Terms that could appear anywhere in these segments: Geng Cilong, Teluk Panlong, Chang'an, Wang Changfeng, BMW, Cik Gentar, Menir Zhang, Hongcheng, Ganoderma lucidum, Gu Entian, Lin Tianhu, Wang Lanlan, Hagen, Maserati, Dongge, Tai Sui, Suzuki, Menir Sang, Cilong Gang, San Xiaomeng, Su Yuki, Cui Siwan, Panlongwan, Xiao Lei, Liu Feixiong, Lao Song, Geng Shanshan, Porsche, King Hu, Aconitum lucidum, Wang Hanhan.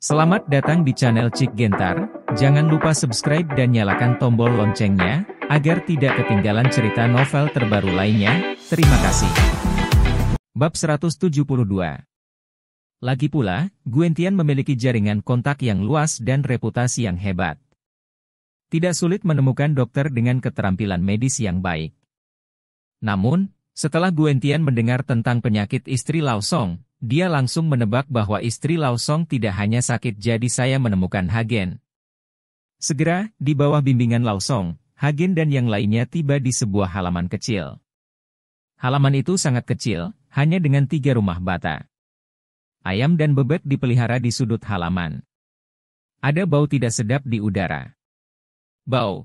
Selamat datang di channel Cik Gentar, jangan lupa subscribe dan nyalakan tombol loncengnya, agar tidak ketinggalan cerita novel terbaru lainnya, terima kasih. Bab 172. Lagi pula, Gu Entian memiliki jaringan kontak yang luas dan reputasi yang hebat. Tidak sulit menemukan dokter dengan keterampilan medis yang baik. Namun, setelah Gu Entian mendengar tentang penyakit istri Lao Song, dia langsung menebak bahwa istri Lao Song tidak hanya sakit, jadi saya menemukan Hagen. Segera, di bawah bimbingan Lao Song, Hagen dan yang lainnya tiba di sebuah halaman kecil. Halaman itu sangat kecil, hanya dengan 3 rumah bata. Ayam dan bebek dipelihara di sudut halaman. Ada bau tidak sedap di udara. Bau.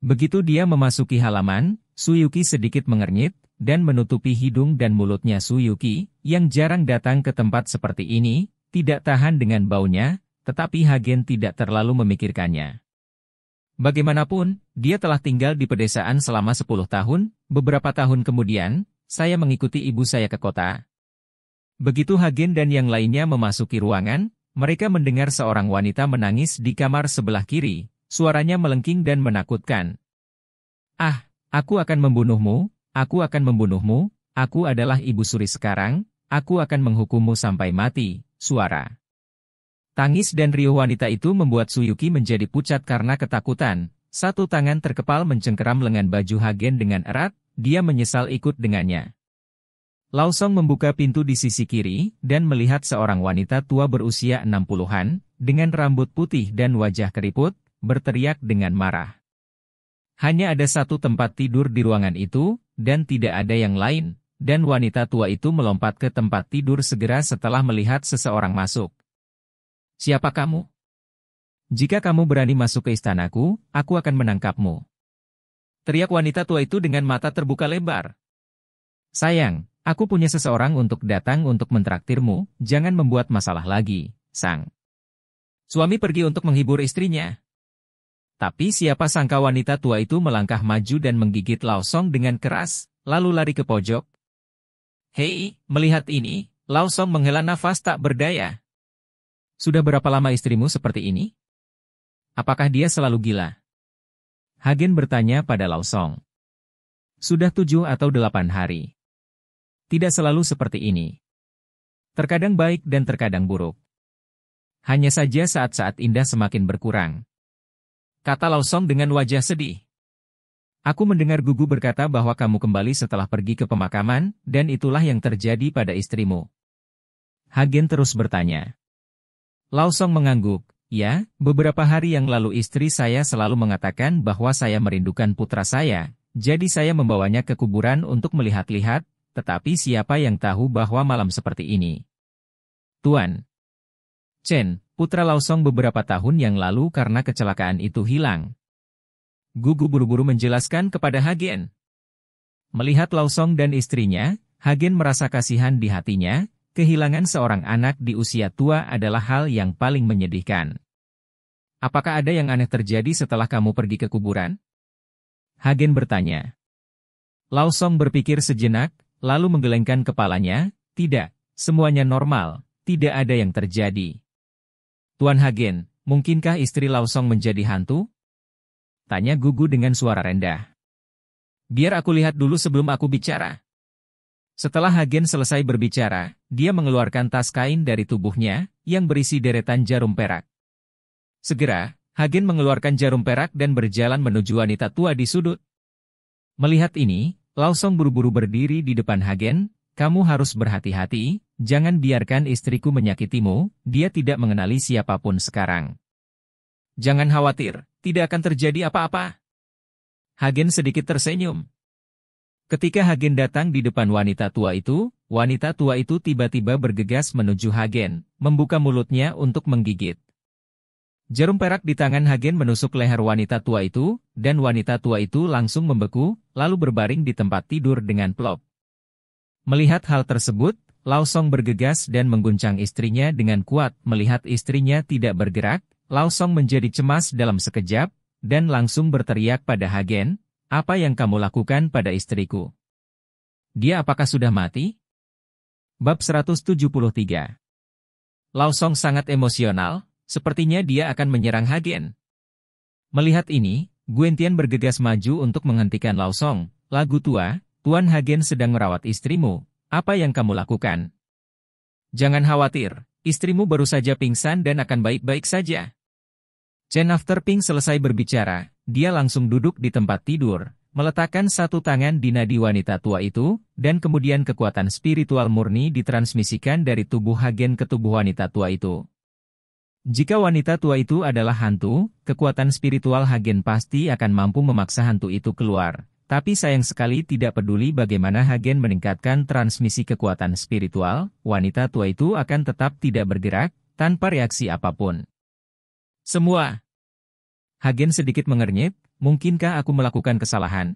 Begitu dia memasuki halaman, Su Yuki sedikit mengernyit, dan menutupi hidung dan mulutnya. Su Yuki, yang jarang datang ke tempat seperti ini, tidak tahan dengan baunya, tetapi Hagen tidak terlalu memikirkannya. Bagaimanapun, dia telah tinggal di pedesaan selama 10 tahun, beberapa tahun kemudian, saya mengikuti ibu saya ke kota. Begitu Hagen dan yang lainnya memasuki ruangan, mereka mendengar seorang wanita menangis di kamar sebelah kiri, suaranya melengking dan menakutkan. Ah, aku akan membunuhmu. Aku akan membunuhmu, aku adalah ibu suri sekarang, aku akan menghukummu sampai mati, suara. Tangis dan riuh wanita itu membuat Su Yuki menjadi pucat karena ketakutan. Satu tangan terkepal mencengkeram lengan baju Hagen dengan erat, dia menyesal ikut dengannya. Lao Song membuka pintu di sisi kiri, dan melihat seorang wanita tua berusia 60-an, dengan rambut putih dan wajah keriput, berteriak dengan marah. Hanya ada satu tempat tidur di ruangan itu, dan tidak ada yang lain, dan wanita tua itu melompat ke tempat tidur segera setelah melihat seseorang masuk. Siapa kamu? Jika kamu berani masuk ke istanaku, aku akan menangkapmu. Teriak wanita tua itu dengan mata terbuka lebar. Sayang, aku punya seseorang untuk datang untuk mentraktirmu, jangan membuat masalah lagi, Sang. Suami pergi untuk menghibur istrinya. Tapi siapa sangka wanita tua itu melangkah maju dan menggigit Lao Song dengan keras, lalu lari ke pojok. Hei, melihat ini, Lao Song menghela nafas tak berdaya. Sudah berapa lama istrimu seperti ini? Apakah dia selalu gila? Hagen bertanya pada Lao Song. Sudah 7 atau 8 hari. Tidak selalu seperti ini. Terkadang baik dan terkadang buruk. Hanya saja saat-saat indah semakin berkurang. Kata Lao Song dengan wajah sedih. Aku mendengar Gugu berkata bahwa kamu kembali setelah pergi ke pemakaman, dan itulah yang terjadi pada istrimu. Hagen terus bertanya. Lao Song mengangguk, ya, beberapa hari yang lalu istri saya selalu mengatakan bahwa saya merindukan putra saya, jadi saya membawanya ke kuburan untuk melihat-lihat, tetapi siapa yang tahu bahwa malam seperti ini. Tuan Chen, putra Lao Song beberapa tahun yang lalu karena kecelakaan itu hilang. Gugu buru-buru menjelaskan kepada Hagen. Melihat Lao Song dan istrinya, Hagen merasa kasihan di hatinya, kehilangan seorang anak di usia tua adalah hal yang paling menyedihkan. Apakah ada yang aneh terjadi setelah kamu pergi ke kuburan? Hagen bertanya. Lao Song berpikir sejenak, lalu menggelengkan kepalanya, tidak, semuanya normal, tidak ada yang terjadi. Tuan Hagen, mungkinkah istri Lao Song menjadi hantu? Tanya Gugu dengan suara rendah. Biar aku lihat dulu sebelum aku bicara. Setelah Hagen selesai berbicara, dia mengeluarkan tas kain dari tubuhnya, yang berisi deretan jarum perak. Segera, Hagen mengeluarkan jarum perak dan berjalan menuju wanita tua di sudut. Melihat ini, Lao Song buru-buru berdiri di depan Hagen. Kamu harus berhati-hati, jangan biarkan istriku menyakitimu, dia tidak mengenali siapapun sekarang. Jangan khawatir, tidak akan terjadi apa-apa. Hagen sedikit tersenyum. Ketika Hagen datang di depan wanita tua itu tiba-tiba bergegas menuju Hagen, membuka mulutnya untuk menggigit. Jarum perak di tangan Hagen menusuk leher wanita tua itu, dan wanita tua itu langsung membeku, lalu berbaring di tempat tidur dengan plop. Melihat hal tersebut, Lao Song bergegas dan mengguncang istrinya dengan kuat. Melihat istrinya tidak bergerak, Lao Song menjadi cemas dalam sekejap, dan langsung berteriak pada Hagen, apa yang kamu lakukan pada istriku? Dia apakah sudah mati? Bab 173. Lao Song sangat emosional, sepertinya dia akan menyerang Hagen. Melihat ini, Gu Entian bergegas maju untuk menghentikan Lao Song. Lagu tua, Tuan Hagen sedang merawat istrimu, apa yang kamu lakukan? Jangan khawatir, istrimu baru saja pingsan dan akan baik-baik saja. Chen After Ping selesai berbicara, dia langsung duduk di tempat tidur, meletakkan satu tangan di nadi wanita tua itu, dan kemudian kekuatan spiritual murni ditransmisikan dari tubuh Hagen ke tubuh wanita tua itu. Jika wanita tua itu adalah hantu, kekuatan spiritual Hagen pasti akan mampu memaksa hantu itu keluar. Tapi sayang sekali tidak peduli bagaimana Hagen meningkatkan transmisi kekuatan spiritual, wanita tua itu akan tetap tidak bergerak, tanpa reaksi apapun. Semua. Hagen sedikit mengernyit, mungkinkah aku melakukan kesalahan?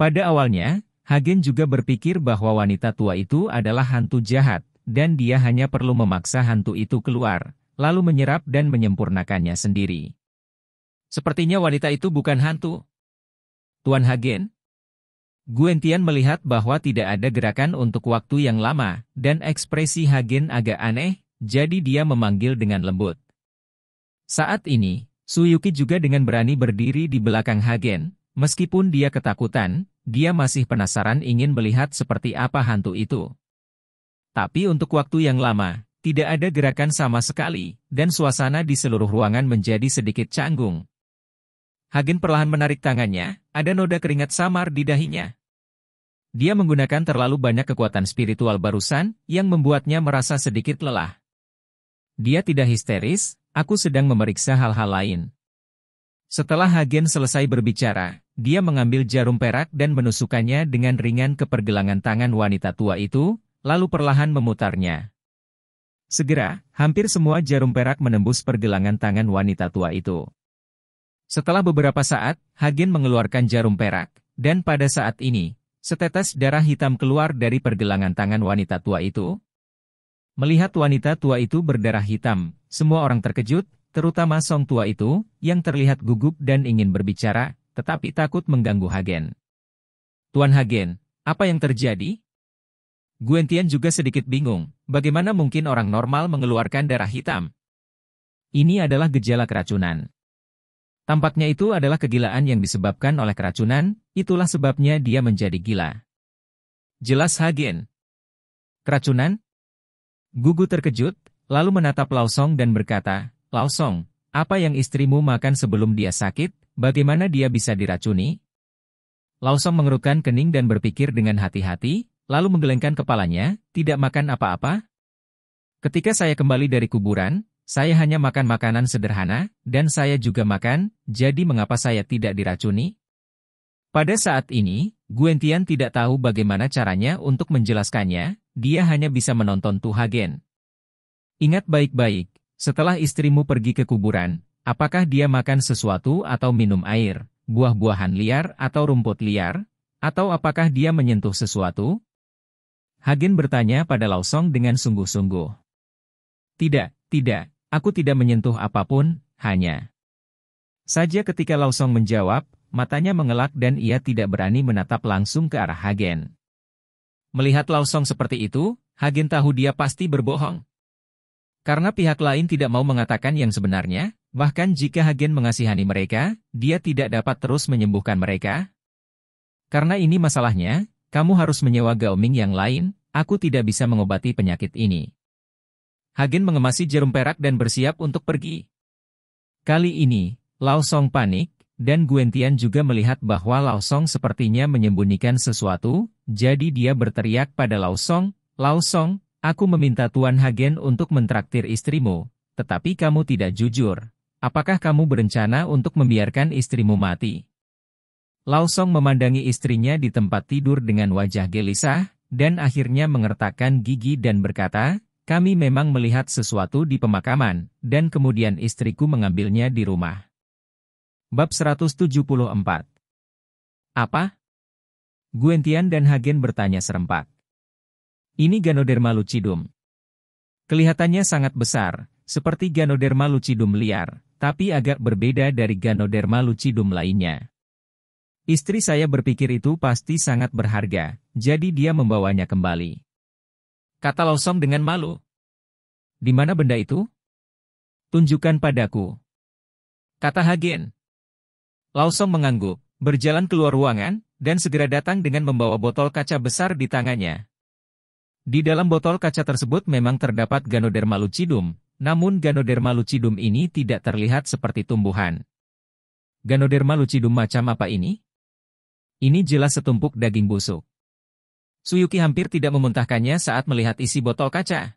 Pada awalnya, Hagen juga berpikir bahwa wanita tua itu adalah hantu jahat, dan dia hanya perlu memaksa hantu itu keluar, lalu menyerap dan menyempurnakannya sendiri. Sepertinya wanita itu bukan hantu. Tuan Hagen? Gu Entian melihat bahwa tidak ada gerakan untuk waktu yang lama, dan ekspresi Hagen agak aneh, jadi dia memanggil dengan lembut. Saat ini, Su Yuki juga dengan berani berdiri di belakang Hagen, meskipun dia ketakutan, dia masih penasaran ingin melihat seperti apa hantu itu. Tapi untuk waktu yang lama, tidak ada gerakan sama sekali, dan suasana di seluruh ruangan menjadi sedikit canggung. Hagen perlahan menarik tangannya, ada noda keringat samar di dahinya. Dia menggunakan terlalu banyak kekuatan spiritual barusan, yang membuatnya merasa sedikit lelah. Dia tidak histeris, aku sedang memeriksa hal-hal lain. Setelah Hagen selesai berbicara, dia mengambil jarum perak dan menusukannya dengan ringan ke pergelangan tangan wanita tua itu, lalu perlahan memutarnya. Segera, hampir semua jarum perak menembus pergelangan tangan wanita tua itu. Setelah beberapa saat, Hagen mengeluarkan jarum perak, dan pada saat ini, setetes darah hitam keluar dari pergelangan tangan wanita tua itu. Melihat wanita tua itu berdarah hitam, semua orang terkejut, terutama Song tua itu, yang terlihat gugup dan ingin berbicara, tetapi takut mengganggu Hagen. Tuan Hagen, apa yang terjadi? Gu Entian juga sedikit bingung, bagaimana mungkin orang normal mengeluarkan darah hitam? Ini adalah gejala keracunan. Tampaknya itu adalah kegilaan yang disebabkan oleh keracunan, itulah sebabnya dia menjadi gila. Jelas Hagen. Keracunan? Gugu terkejut, lalu menatap Lao Song dan berkata, Lao Song, apa yang istrimu makan sebelum dia sakit, bagaimana dia bisa diracuni? Lao Song mengerutkan kening dan berpikir dengan hati-hati, lalu menggelengkan kepalanya, tidak makan apa-apa? Ketika saya kembali dari kuburan, saya hanya makan makanan sederhana, dan saya juga makan, jadi mengapa saya tidak diracuni? Pada saat ini, Gu Entian tidak tahu bagaimana caranya untuk menjelaskannya, dia hanya bisa menonton Tu Hagen. Ingat baik-baik, setelah istrimu pergi ke kuburan, apakah dia makan sesuatu atau minum air, buah-buahan liar atau rumput liar, atau apakah dia menyentuh sesuatu? Hagen bertanya pada Lao Song dengan sungguh-sungguh. Tidak. Aku tidak menyentuh apapun, hanya saja ketika Lao Song menjawab, matanya mengelak dan ia tidak berani menatap langsung ke arah Hagen. Melihat Lao Song seperti itu, Hagen tahu dia pasti berbohong. Karena pihak lain tidak mau mengatakan yang sebenarnya, bahkan jika Hagen mengasihani mereka, dia tidak dapat terus menyembuhkan mereka. Karena ini masalahnya, kamu harus menyewa Gaoming yang lain, aku tidak bisa mengobati penyakit ini. Hagen mengemasi jarum perak dan bersiap untuk pergi. Kali ini, Lao Song panik, dan Gu Entian juga melihat bahwa Lao Song sepertinya menyembunyikan sesuatu, jadi dia berteriak pada Lao Song, aku meminta Tuan Hagen untuk mentraktir istrimu, tetapi kamu tidak jujur. Apakah kamu berencana untuk membiarkan istrimu mati? Lao Song memandangi istrinya di tempat tidur dengan wajah gelisah, dan akhirnya mengertakkan gigi dan berkata, kami memang melihat sesuatu di pemakaman, dan kemudian istriku mengambilnya di rumah. Bab 174. Apa? Gu Entian dan Hagen bertanya serempak. Ini Ganoderma lucidum. Kelihatannya sangat besar, seperti Ganoderma lucidum liar, tapi agak berbeda dari Ganoderma lucidum lainnya. Istri saya berpikir itu pasti sangat berharga, jadi dia membawanya kembali. Kata Lao Song dengan malu. Di mana benda itu? Tunjukkan padaku. Kata Hagen. Lao Song mengangguk, berjalan keluar ruangan, dan segera datang dengan membawa botol kaca besar di tangannya. Di dalam botol kaca tersebut memang terdapat Ganoderma lucidum, namun Ganoderma lucidum ini tidak terlihat seperti tumbuhan. Ganoderma lucidum macam apa ini? Ini jelas setumpuk daging busuk. Su Yuki hampir tidak memuntahkannya saat melihat isi botol kaca.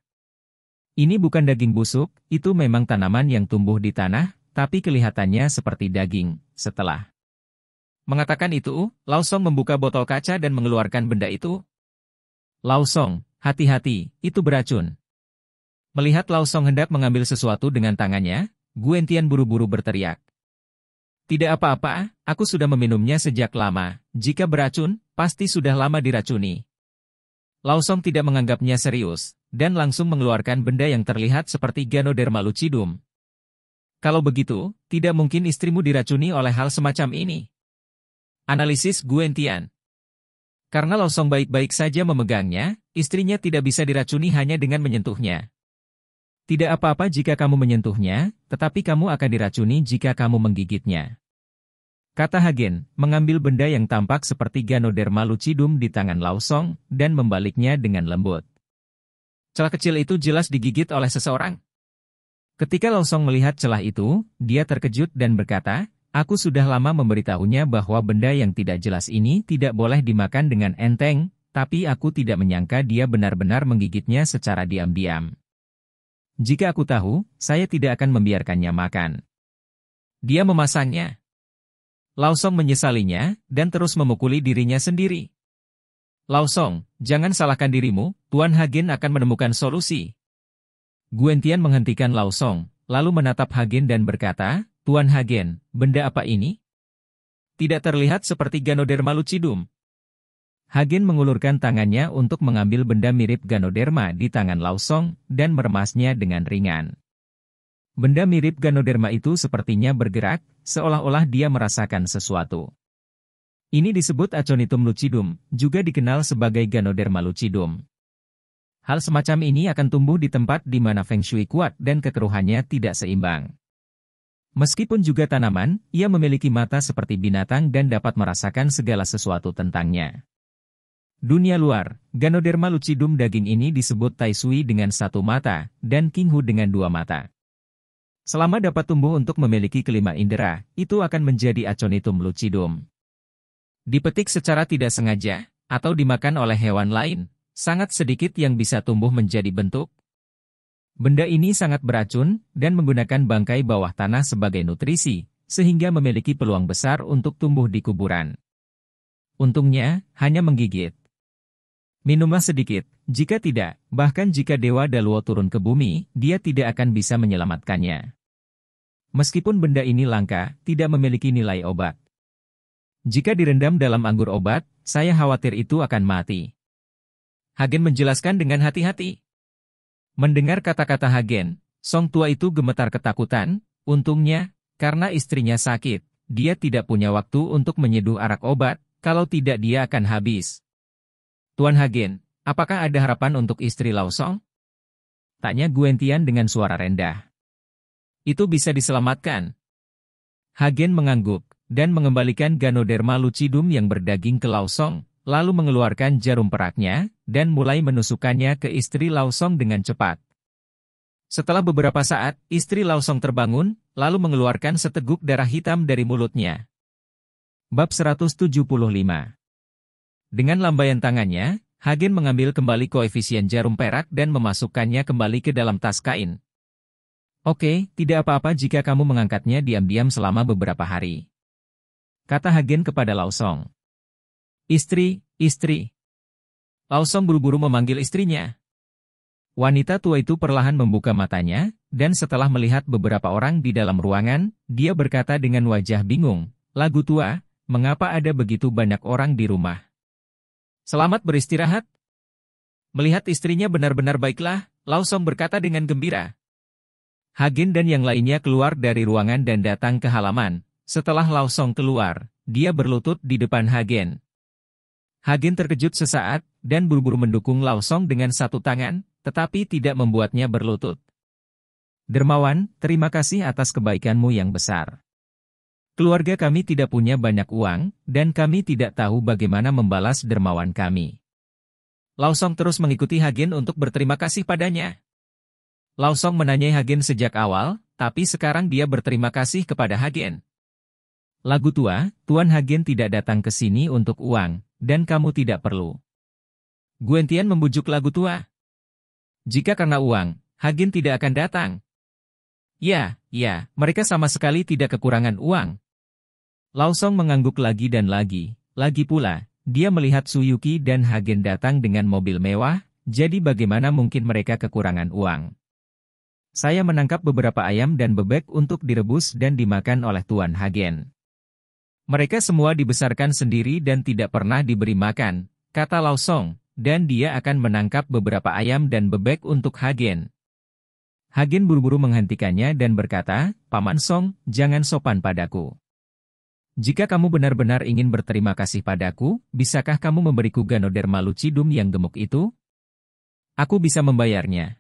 Ini bukan daging busuk, itu memang tanaman yang tumbuh di tanah, tapi kelihatannya seperti daging, setelah. Mengatakan itu, Lao Song membuka botol kaca dan mengeluarkan benda itu. Lao Song, hati-hati, itu beracun. Melihat Lao Song hendak mengambil sesuatu dengan tangannya, Gu Entian buru-buru berteriak. Tidak apa-apa, aku sudah meminumnya sejak lama, jika beracun, pasti sudah lama diracuni. Lao Song tidak menganggapnya serius, dan langsung mengeluarkan benda yang terlihat seperti Ganoderma lucidum. Kalau begitu, tidak mungkin istrimu diracuni oleh hal semacam ini. Analisis Gu Entian. Karena Lao Song baik-baik saja memegangnya, istrinya tidak bisa diracuni hanya dengan menyentuhnya. Tidak apa-apa jika kamu menyentuhnya, tetapi kamu akan diracuni jika kamu menggigitnya. Kata Hagen, mengambil benda yang tampak seperti Ganoderma lucidum di tangan Lao Song, dan membaliknya dengan lembut. Celah kecil itu jelas digigit oleh seseorang. Ketika Lao Song melihat celah itu, dia terkejut dan berkata, aku sudah lama memberitahunya bahwa benda yang tidak jelas ini tidak boleh dimakan dengan enteng, tapi aku tidak menyangka dia benar-benar menggigitnya secara diam-diam. Jika aku tahu, saya tidak akan membiarkannya makan. Dia memasangnya. Lao Song menyesalinya, dan terus memukuli dirinya sendiri. Lao Song, jangan salahkan dirimu, Tuan Hagen akan menemukan solusi. Gu Entian menghentikan Lao Song, lalu menatap Hagen dan berkata, Tuan Hagen, benda apa ini? Tidak terlihat seperti Ganoderma lucidum. Hagen mengulurkan tangannya untuk mengambil benda mirip Ganoderma di tangan Lao Song, dan meremasnya dengan ringan. Benda mirip Ganoderma itu sepertinya bergerak, seolah-olah dia merasakan sesuatu. Ini disebut Aconitum lucidum, juga dikenal sebagai Ganoderma lucidum. Hal semacam ini akan tumbuh di tempat di mana feng shui kuat dan kekeruhannya tidak seimbang. Meskipun juga tanaman, ia memiliki mata seperti binatang dan dapat merasakan segala sesuatu tentangnya. Dunia luar, Ganoderma lucidum daging ini disebut Tai Sui dengan satu mata, dan King Hu dengan dua mata. Selama dapat tumbuh untuk memiliki kelima indera, itu akan menjadi Aconitum lucidum. Dipetik secara tidak sengaja, atau dimakan oleh hewan lain, sangat sedikit yang bisa tumbuh menjadi bentuk. Benda ini sangat beracun, dan menggunakan bangkai bawah tanah sebagai nutrisi, sehingga memiliki peluang besar untuk tumbuh di kuburan. Untungnya, hanya menggigit. Minumlah sedikit, jika tidak, bahkan jika Dewa Daluo turun ke bumi, dia tidak akan bisa menyelamatkannya. Meskipun benda ini langka, tidak memiliki nilai obat. Jika direndam dalam anggur obat, saya khawatir itu akan mati. Hagen menjelaskan dengan hati-hati. Mendengar kata-kata Hagen, Song tua itu gemetar ketakutan, untungnya, karena istrinya sakit, dia tidak punya waktu untuk menyeduh arak obat, kalau tidak dia akan habis. Tuan Hagen, apakah ada harapan untuk istri Lao Song? Tanya Gu Entian dengan suara rendah. Itu bisa diselamatkan. Hagen mengangguk dan mengembalikan Ganoderma lucidum yang berdaging ke Lao Song, lalu mengeluarkan jarum peraknya, dan mulai menusukkannya ke istri Lao Song dengan cepat. Setelah beberapa saat, istri Lao Song terbangun, lalu mengeluarkan seteguk darah hitam dari mulutnya. Bab 175. Dengan lambaian tangannya, Hagen mengambil kembali koefisien jarum perak dan memasukkannya kembali ke dalam tas kain. Oke, tidak apa-apa jika kamu mengangkatnya diam-diam selama beberapa hari. Kata Hagen kepada Lao Song. Istri, istri. Lao Song buru-buru memanggil istrinya. Wanita tua itu perlahan membuka matanya, dan setelah melihat beberapa orang di dalam ruangan, dia berkata dengan wajah bingung, Lagu tua, mengapa ada begitu banyak orang di rumah? Selamat beristirahat. Melihat istrinya benar-benar baiklah, Lao Song berkata dengan gembira. Hagen dan yang lainnya keluar dari ruangan dan datang ke halaman. Setelah Lao Song keluar, dia berlutut di depan Hagen. Hagen terkejut sesaat, dan buru-buru mendukung Lao Song dengan satu tangan, tetapi tidak membuatnya berlutut. Dermawan, terima kasih atas kebaikanmu yang besar. Keluarga kami tidak punya banyak uang, dan kami tidak tahu bagaimana membalas dermawan kami. Lao Song terus mengikuti Hagen untuk berterima kasih padanya. Lao Song menanyai Hagen sejak awal, tapi sekarang dia berterima kasih kepada Hagen. Lagu tua, Tuan Hagen tidak datang ke sini untuk uang, dan kamu tidak perlu. Gu Entian membujuk lagu tua. Jika karena uang, Hagen tidak akan datang. Ya, mereka sama sekali tidak kekurangan uang. Lao Song mengangguk lagi dan lagi. Lagi pula, dia melihat Su Yuki dan Hagen datang dengan mobil mewah, jadi bagaimana mungkin mereka kekurangan uang? Saya menangkap beberapa ayam dan bebek untuk direbus dan dimakan oleh Tuan Hagen. Mereka semua dibesarkan sendiri dan tidak pernah diberi makan, kata Lao Song, dan dia akan menangkap beberapa ayam dan bebek untuk Hagen. Hagen buru-buru menghentikannya dan berkata, Paman Song, jangan sopan padaku. Jika kamu benar-benar ingin berterima kasih padaku, bisakah kamu memberiku Ganoderma lucidum yang gemuk itu? Aku bisa membayarnya.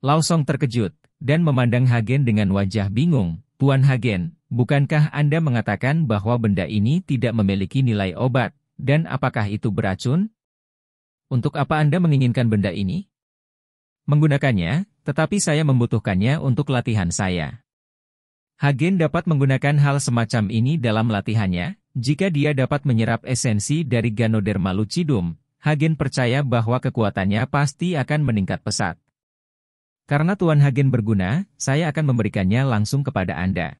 Lao Song terkejut, dan memandang Hagen dengan wajah bingung. Tuan Hagen, bukankah Anda mengatakan bahwa benda ini tidak memiliki nilai obat, dan apakah itu beracun? Untuk apa Anda menginginkan benda ini? Menggunakannya, tetapi saya membutuhkannya untuk latihan saya. Hagen dapat menggunakan hal semacam ini dalam latihannya, jika dia dapat menyerap esensi dari Ganoderma lucidum, Hagen percaya bahwa kekuatannya pasti akan meningkat pesat. Karena Tuan Hagen berguna, saya akan memberikannya langsung kepada Anda.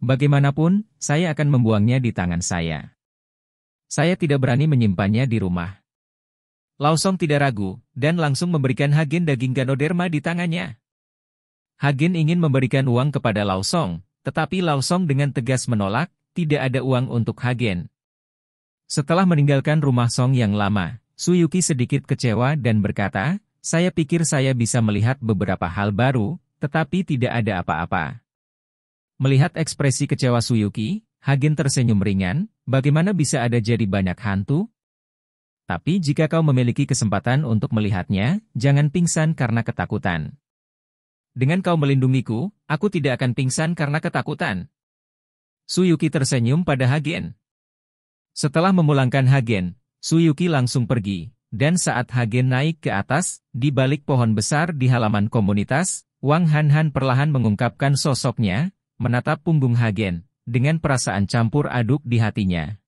Bagaimanapun, saya akan membuangnya di tangan saya. Saya tidak berani menyimpannya di rumah. Lao Song tidak ragu, dan langsung memberikan Hagen daging Ganoderma di tangannya. Hagen ingin memberikan uang kepada Lao Song, tetapi Lao Song dengan tegas menolak, tidak ada uang untuk Hagen. Setelah meninggalkan rumah Song yang lama, Su Yuki sedikit kecewa dan berkata, saya pikir saya bisa melihat beberapa hal baru, tetapi tidak ada apa-apa. Melihat ekspresi kecewa Su Yuki, Hagen tersenyum ringan, bagaimana bisa ada jadi banyak hantu? Tapi jika kau memiliki kesempatan untuk melihatnya, jangan pingsan karena ketakutan. Dengan kau melindungiku, aku tidak akan pingsan karena ketakutan. Su Yuki tersenyum pada Hagen. Setelah memulangkan Hagen, Su Yuki langsung pergi, dan saat Hagen naik ke atas, di balik pohon besar di halaman komunitas, Wang Hanhan perlahan mengungkapkan sosoknya, menatap punggung Hagen, dengan perasaan campur aduk di hatinya.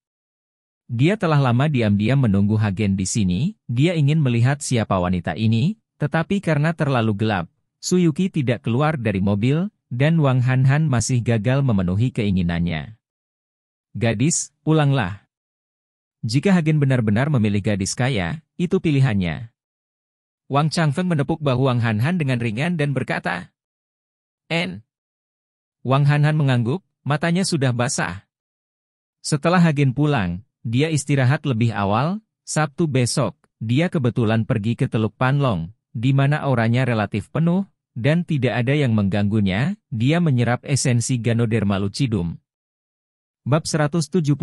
Dia telah lama diam-diam menunggu Hagen di sini, dia ingin melihat siapa wanita ini, tetapi karena terlalu gelap, Su Yuki tidak keluar dari mobil, dan Wang Hanhan masih gagal memenuhi keinginannya. Gadis, pulanglah. Jika Hagen benar-benar memilih gadis kaya, itu pilihannya. Wang Changfeng menepuk bahu Wang Hanhan dengan ringan dan berkata, En. Wang Hanhan mengangguk, matanya sudah basah. Setelah Hagen pulang, dia istirahat lebih awal. Sabtu besok, dia kebetulan pergi ke Teluk Panlong, di mana auranya relatif penuh, dan tidak ada yang mengganggunya, dia menyerap esensi Ganoderma lucidum. Bab 176.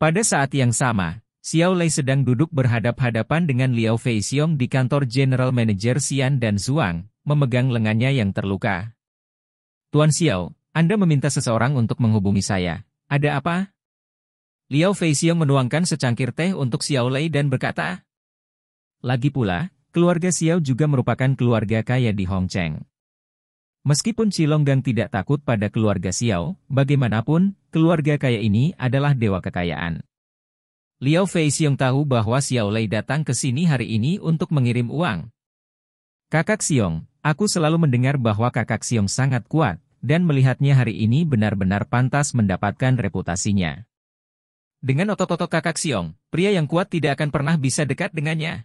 Pada saat yang sama, Xiao Lei sedang duduk berhadap-hadapan dengan Liu Feixiong di kantor General Manager Xian dan Zhuang, memegang lengannya yang terluka. Tuan Xiao, Anda meminta seseorang untuk menghubungi saya. Ada apa? Liu Feixiong menuangkan secangkir teh untuk Xiao Lei dan berkata, lagi pula, keluarga Xiao juga merupakan keluarga kaya di Hongcheng. Meskipun Cilong Gang tidak takut pada keluarga Xiao, bagaimanapun, keluarga kaya ini adalah dewa kekayaan. Liu Feixiong tahu bahwa Xiao Lei datang ke sini hari ini untuk mengirim uang. Kakak Xiong, aku selalu mendengar bahwa kakak Xiong sangat kuat, dan melihatnya hari ini benar-benar pantas mendapatkan reputasinya. Dengan otot-otot kakak Xiong, pria yang kuat tidak akan pernah bisa dekat dengannya.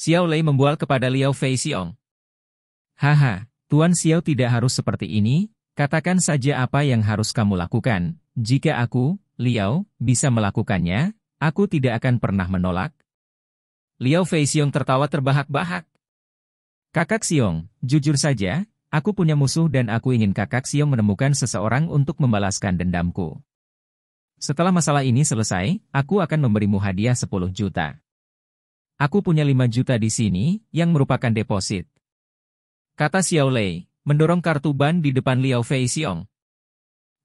Xiao Lei membual kepada Liu Feixiong. Haha, Tuan Xiao tidak harus seperti ini, katakan saja apa yang harus kamu lakukan. Jika aku, Liao, bisa melakukannya, aku tidak akan pernah menolak. Liu Feixiong tertawa terbahak-bahak. Kakak Xiong, jujur saja, aku punya musuh dan aku ingin kakak Xiong menemukan seseorang untuk membalaskan dendamku. Setelah masalah ini selesai, aku akan memberimu hadiah 10 juta. Aku punya 5 juta di sini, yang merupakan deposit. kata Xiao Lei, mendorong kartu ban di depan Liu Feixiong.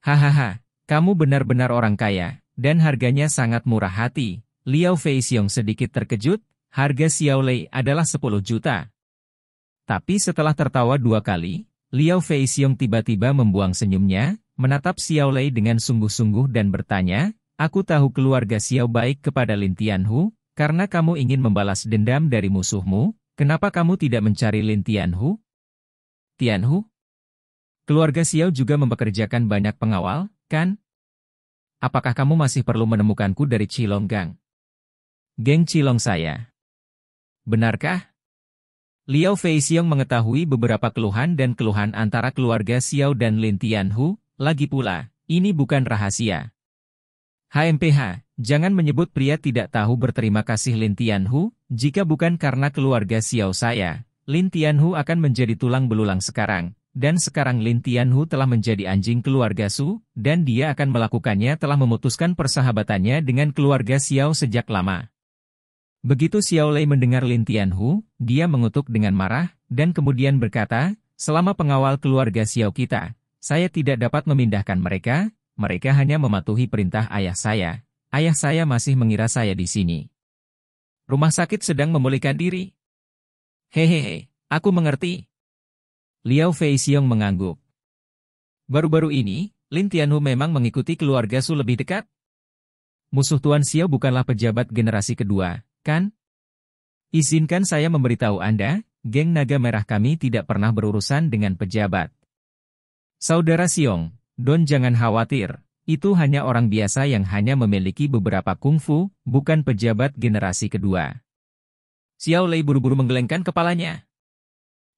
Hahaha, kamu benar-benar orang kaya, dan harganya sangat murah hati. Liu Feixiong sedikit terkejut, harga Xiao Lei adalah 10 juta. Tapi setelah tertawa dua kali, Liu Feixiong tiba-tiba membuang senyumnya, menatap Xiao Lei dengan sungguh-sungguh dan bertanya, aku tahu keluarga Xiao baik kepada Lin Tianhu, karena kamu ingin membalas dendam dari musuhmu, kenapa kamu tidak mencari Lin Tianhu? Tianhu? Keluarga Xiao juga mempekerjakan banyak pengawal, kan? Apakah kamu masih perlu menemukanku dari Cilong Gang? Geng Cilong saya. Benarkah? Liu Feixiong mengetahui beberapa keluhan dan keluhan antara keluarga Xiao dan Lin Tianhu, lagi pula, ini bukan rahasia. HMPH, jangan menyebut pria tidak tahu berterima kasih Lin Tianhu, jika bukan karena keluarga Xiao saya, Lin Tianhu akan menjadi tulang belulang sekarang, dan sekarang Lin Tianhu telah menjadi anjing keluarga Su, dan dia akan melakukannya telah memutuskan persahabatannya dengan keluarga Xiao sejak lama. Begitu Xiao Lei mendengar Lin Tianhu, dia mengutuk dengan marah, dan kemudian berkata, selama pengawal keluarga Xiao kita, saya tidak dapat memindahkan mereka. Mereka hanya mematuhi perintah ayah saya. Ayah saya masih mengira saya di sini. Rumah sakit sedang memulihkan diri. Hehehe, aku mengerti. Liu Feixiong mengangguk. Baru-baru ini, Lin Tianhu memang mengikuti keluarga Su lebih dekat. Musuh Tuan Xiao bukanlah pejabat generasi kedua, kan? Izinkan saya memberitahu Anda, geng naga merah kami tidak pernah berurusan dengan pejabat. Saudara Xiong, Don jangan khawatir, itu hanya orang biasa yang hanya memiliki beberapa kungfu, bukan pejabat generasi kedua. Xiao Lei buru-buru menggelengkan kepalanya.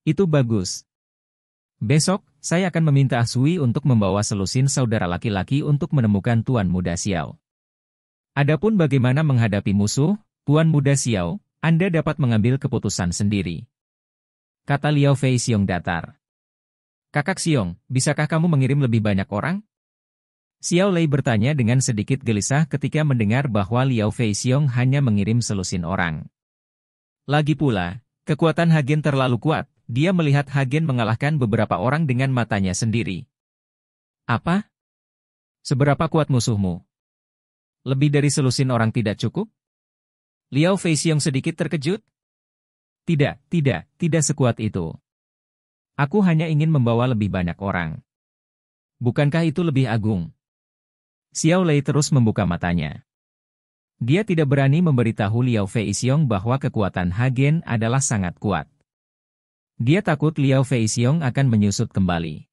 Itu bagus. Besok, saya akan meminta Asui untuk membawa selusin saudara laki-laki untuk menemukan Tuan Muda Xiao. Adapun bagaimana menghadapi musuh, Tuan Muda Xiao, Anda dapat mengambil keputusan sendiri. Kata Liu Feixiong datar. Kakak Xiong, bisakah kamu mengirim lebih banyak orang? Xiao Lei bertanya dengan sedikit gelisah ketika mendengar bahwa Liu Feixiong hanya mengirim selusin orang. Lagi pula, kekuatan Hagen terlalu kuat, dia melihat Hagen mengalahkan beberapa orang dengan matanya sendiri. Apa? Seberapa kuat musuhmu? Lebih dari selusin orang tidak cukup? Liu Feixiong sedikit terkejut. Tidak sekuat itu. Aku hanya ingin membawa lebih banyak orang. Bukankah itu lebih agung? Xiao Lei terus membuka matanya. Dia tidak berani memberitahu Liu Feixiong bahwa kekuatan Hagen adalah sangat kuat. Dia takut Liu Feixiong akan menyusut kembali.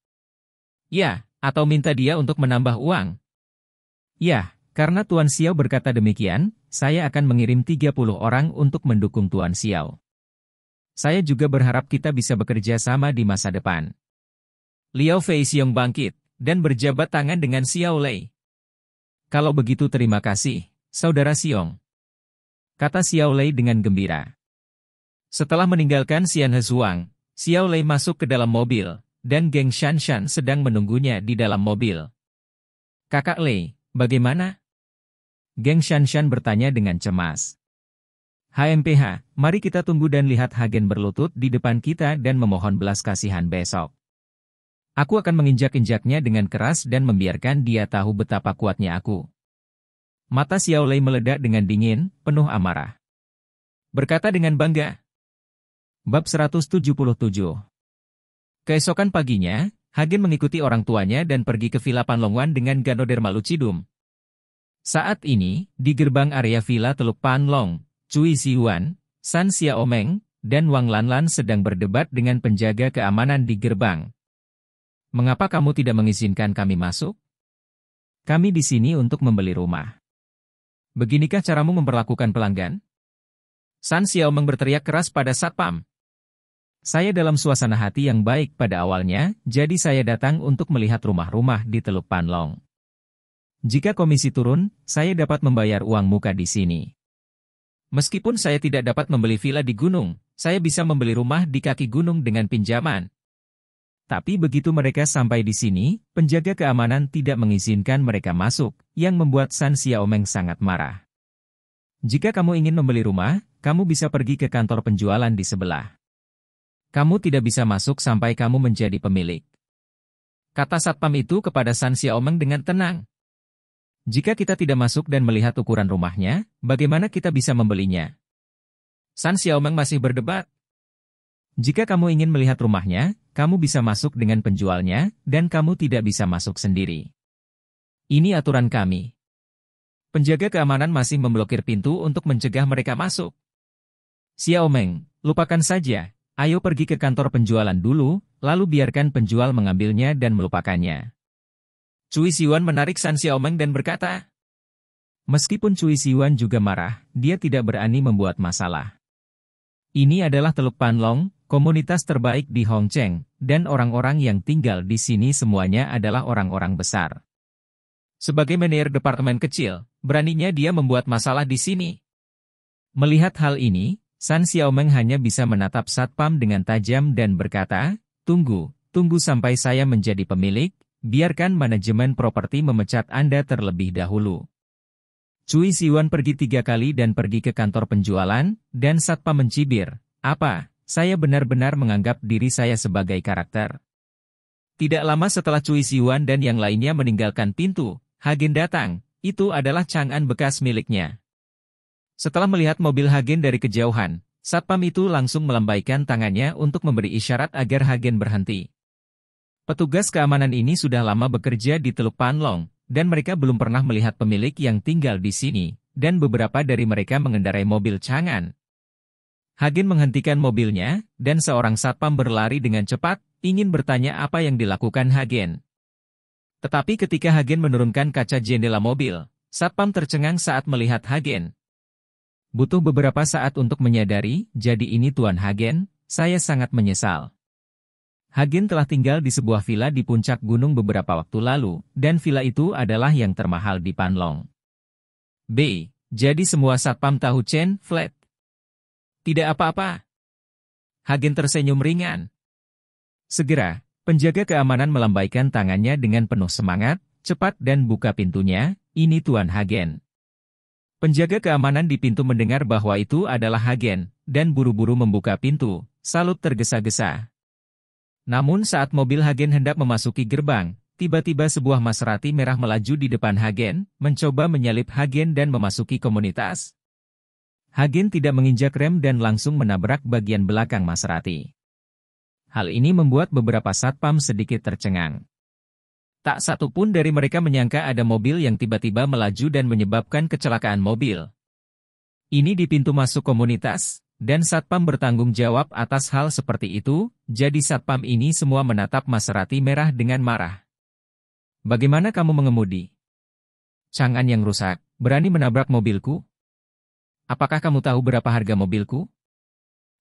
Ya, atau minta dia untuk menambah uang. Ya, karena Tuan Xiao berkata demikian, saya akan mengirim 30 orang untuk mendukung Tuan Xiao. Saya juga berharap kita bisa bekerja sama di masa depan. Liu Feixiong bangkit, dan berjabat tangan dengan Xiao Lei. Kalau begitu terima kasih, Saudara Xiong. Kata Xiao Lei dengan gembira. Setelah meninggalkan Xianhezuang, Xiao Lei masuk ke dalam mobil, dan Geng Shanshan sedang menunggunya di dalam mobil. Kakak Lei, bagaimana? Geng Shanshan bertanya dengan cemas. HMPH, mari kita tunggu dan lihat Hagen berlutut di depan kita dan memohon belas kasihan besok. Aku akan menginjak-injaknya dengan keras dan membiarkan dia tahu betapa kuatnya aku. Mata Xiao Lei meledak dengan dingin, penuh amarah. Berkata dengan bangga. Bab 177. Keesokan paginya, Hagen mengikuti orang tuanya dan pergi ke Villa Panlongwan dengan Ganoderma lucidum. Saat ini, di gerbang area Villa Teluk Panlong, Cui Siwan, San Xiaomeng, dan Wang Lanlan sedang berdebat dengan penjaga keamanan di gerbang. Mengapa kamu tidak mengizinkan kami masuk? Kami di sini untuk membeli rumah. Beginikah caramu memperlakukan pelanggan? San Xiaomeng berteriak keras pada satpam. Saya dalam suasana hati yang baik pada awalnya, jadi saya datang untuk melihat rumah-rumah di Teluk Panlong. Jika komisi turun, saya dapat membayar uang muka di sini. Meskipun saya tidak dapat membeli villa di gunung, saya bisa membeli rumah di kaki gunung dengan pinjaman. Tapi begitu mereka sampai di sini, penjaga keamanan tidak mengizinkan mereka masuk, yang membuat San Xiaomeng sangat marah. Jika kamu ingin membeli rumah, kamu bisa pergi ke kantor penjualan di sebelah. Kamu tidak bisa masuk sampai kamu menjadi pemilik. Kata satpam itu kepada San Xiaomeng dengan tenang. Jika kita tidak masuk dan melihat ukuran rumahnya, bagaimana kita bisa membelinya? San Xiaomeng masih berdebat. Jika kamu ingin melihat rumahnya, kamu bisa masuk dengan penjualnya, dan kamu tidak bisa masuk sendiri. Ini aturan kami. Penjaga keamanan masih memblokir pintu untuk mencegah mereka masuk. Xiaomeng, lupakan saja. Ayo pergi ke kantor penjualan dulu, lalu biarkan penjual mengambilnya dan melupakannya. Cui Siwan menarik San Xiaomeng dan berkata, meskipun Cui Siwan juga marah, dia tidak berani membuat masalah. Ini adalah Teluk Panlong, komunitas terbaik di Hongcheng, dan orang-orang yang tinggal di sini semuanya adalah orang-orang besar. Sebagai manajer departemen kecil, beraninya dia membuat masalah di sini. Melihat hal ini, San Xiaomeng hanya bisa menatap satpam dengan tajam dan berkata, Tunggu sampai saya menjadi pemilik, biarkan manajemen properti memecat Anda terlebih dahulu. Cui Siwan pergi 3 kali dan pergi ke kantor penjualan, dan satpam mencibir, apa, saya benar-benar menganggap diri saya sebagai karakter. Tidak lama setelah Cui Siwan dan yang lainnya meninggalkan pintu, Hagen datang, itu adalah Chang'an bekas miliknya. Setelah melihat mobil Hagen dari kejauhan, satpam itu langsung melambaikan tangannya untuk memberi isyarat agar Hagen berhenti. Petugas keamanan ini sudah lama bekerja di Teluk Panlong, dan mereka belum pernah melihat pemilik yang tinggal di sini, dan beberapa dari mereka mengendarai mobil Chang'an. Hagen menghentikan mobilnya, dan seorang satpam berlari dengan cepat, ingin bertanya apa yang dilakukan Hagen. Tetapi ketika Hagen menurunkan kaca jendela mobil, satpam tercengang saat melihat Hagen. Butuh beberapa saat untuk menyadari, jadi ini Tuan Hagen, saya sangat menyesal. Hagen telah tinggal di sebuah villa di puncak gunung beberapa waktu lalu, dan villa itu adalah yang termahal di Panlong. B. Jadi semua satpam tahu Chen Flat. Tidak apa-apa. Hagen tersenyum ringan. Segera, penjaga keamanan melambaikan tangannya dengan penuh semangat, cepat dan buka pintunya, ini Tuan Hagen. Penjaga keamanan di pintu mendengar bahwa itu adalah Hagen, dan buru-buru membuka pintu, salut tergesa-gesa. Namun saat mobil Hagen hendak memasuki gerbang, tiba-tiba sebuah Maserati merah melaju di depan Hagen, mencoba menyalip Hagen dan memasuki komunitas. Hagen tidak menginjak rem dan langsung menabrak bagian belakang Maserati. Hal ini membuat beberapa satpam sedikit tercengang. Tak satu pun dari mereka menyangka ada mobil yang tiba-tiba melaju dan menyebabkan kecelakaan mobil. Ini di pintu masuk komunitas, dan satpam bertanggung jawab atas hal seperti itu, jadi satpam ini semua menatap Maserati merah dengan marah. Bagaimana kamu mengemudi? Chang'an yang rusak, berani menabrak mobilku? Apakah kamu tahu berapa harga mobilku?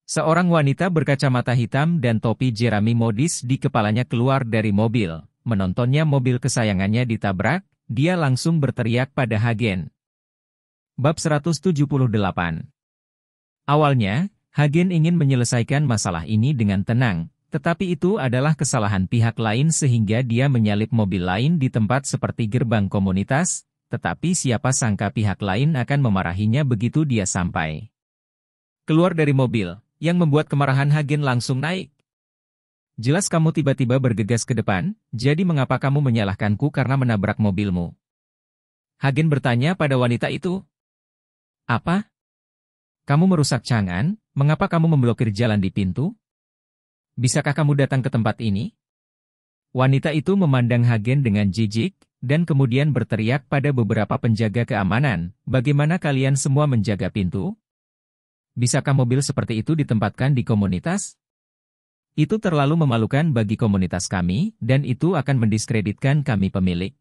Seorang wanita berkacamata hitam dan topi jerami modis di kepalanya keluar dari mobil. Menontonnya mobil kesayangannya ditabrak, dia langsung berteriak pada Hagen. Bab 178. Awalnya, Hagen ingin menyelesaikan masalah ini dengan tenang, tetapi itu adalah kesalahan pihak lain sehingga dia menyalip mobil lain di tempat seperti gerbang komunitas, tetapi siapa sangka pihak lain akan memarahinya begitu dia sampai. Keluar dari mobil, yang membuat kemarahan Hagen langsung naik. Jelas kamu tiba-tiba bergegas ke depan, jadi mengapa kamu menyalahkanku karena menabrak mobilmu? Hagen bertanya pada wanita itu. Apa? Kamu merusak Chang'an, mengapa kamu memblokir jalan di pintu? Bisakah kamu datang ke tempat ini? Wanita itu memandang Hagen dengan jijik, dan kemudian berteriak pada beberapa penjaga keamanan, bagaimana kalian semua menjaga pintu? Bisakah mobil seperti itu ditempatkan di komunitas? Itu terlalu memalukan bagi komunitas kami, dan itu akan mendiskreditkan kami pemilik.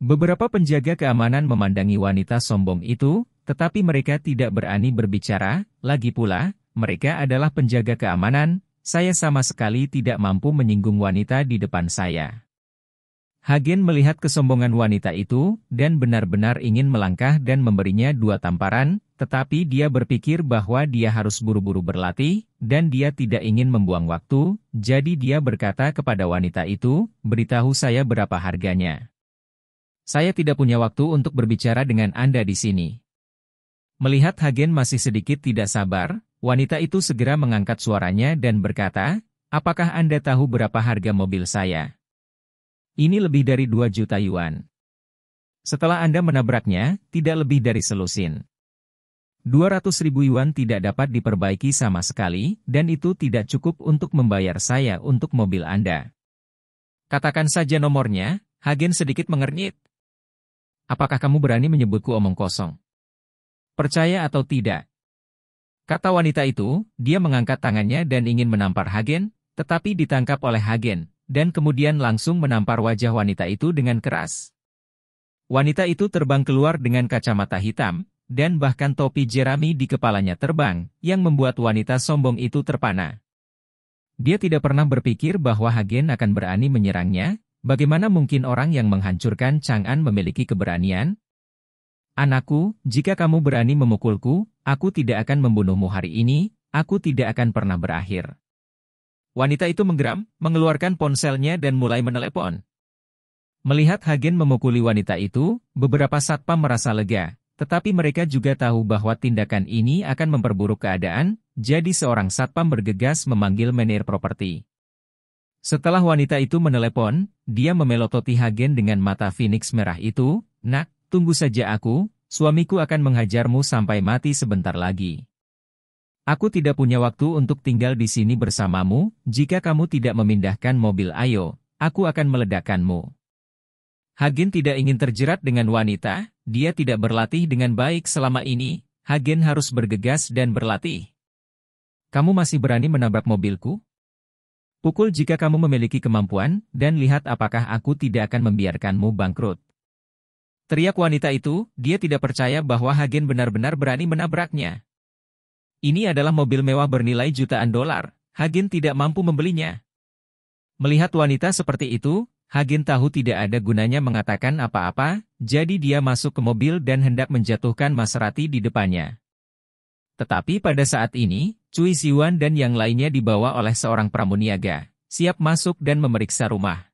Beberapa penjaga keamanan memandangi wanita sombong itu, tetapi mereka tidak berani berbicara, lagi pula, mereka adalah penjaga keamanan, saya sama sekali tidak mampu menyinggung wanita di depan saya. Hagen melihat kesombongan wanita itu, dan benar-benar ingin melangkah dan memberinya 2 tamparan, tetapi dia berpikir bahwa dia harus buru-buru berlatih, dan dia tidak ingin membuang waktu, jadi dia berkata kepada wanita itu, beritahu saya berapa harganya. Saya tidak punya waktu untuk berbicara dengan Anda di sini. Melihat Hagen masih sedikit tidak sabar, Wanita itu segera mengangkat suaranya dan berkata, "Apakah Anda tahu berapa harga mobil saya? Ini lebih dari 2 juta yuan. Setelah Anda menabraknya, tidak lebih dari selusin. 200.000 yuan tidak dapat diperbaiki sama sekali, dan itu tidak cukup untuk membayar saya untuk mobil Anda. Katakan saja nomornya." Hagen sedikit mengernyit. "Apakah kamu berani menyebutku omong kosong? Percaya atau tidak?" Kata wanita itu, dia mengangkat tangannya dan ingin menampar Hagen, tetapi ditangkap oleh Hagen, dan kemudian langsung menampar wajah wanita itu dengan keras. Wanita itu terbang keluar dengan kacamata hitam, dan bahkan topi jerami di kepalanya terbang, yang membuat wanita sombong itu terpana. Dia tidak pernah berpikir bahwa Hagen akan berani menyerangnya. Bagaimana mungkin orang yang menghancurkan Chang'an memiliki keberanian? "Anakku, jika kamu berani memukulku, aku tidak akan membunuhmu hari ini, aku tidak akan pernah berakhir." Wanita itu menggeram, mengeluarkan ponselnya dan mulai menelepon. Melihat Hagen memukuli wanita itu, beberapa satpam merasa lega. Tetapi mereka juga tahu bahwa tindakan ini akan memperburuk keadaan, jadi seorang satpam bergegas memanggil manajer properti. Setelah wanita itu menelepon, dia memelototi Hagen dengan mata Phoenix merah itu. "Nak, tunggu saja aku, suamiku akan menghajarmu sampai mati sebentar lagi. Aku tidak punya waktu untuk tinggal di sini bersamamu, jika kamu tidak memindahkan mobil ayo, aku akan meledakkanmu." Hagen tidak ingin terjerat dengan wanita, dia tidak berlatih dengan baik selama ini, Hagen harus bergegas dan berlatih. "Kamu masih berani menabrak mobilku? Pukul jika kamu memiliki kemampuan, dan lihat apakah aku tidak akan membiarkanmu bangkrut." Teriak wanita itu, dia tidak percaya bahwa Hagen benar-benar berani menabraknya. Ini adalah mobil mewah bernilai jutaan dolar, Hagen tidak mampu membelinya. Melihat wanita seperti itu, Hagen tahu tidak ada gunanya mengatakan apa-apa, jadi dia masuk ke mobil dan hendak menjatuhkan Maserati di depannya. Tetapi pada saat ini, Cui Siwan dan yang lainnya dibawa oleh seorang pramuniaga, siap masuk dan memeriksa rumah.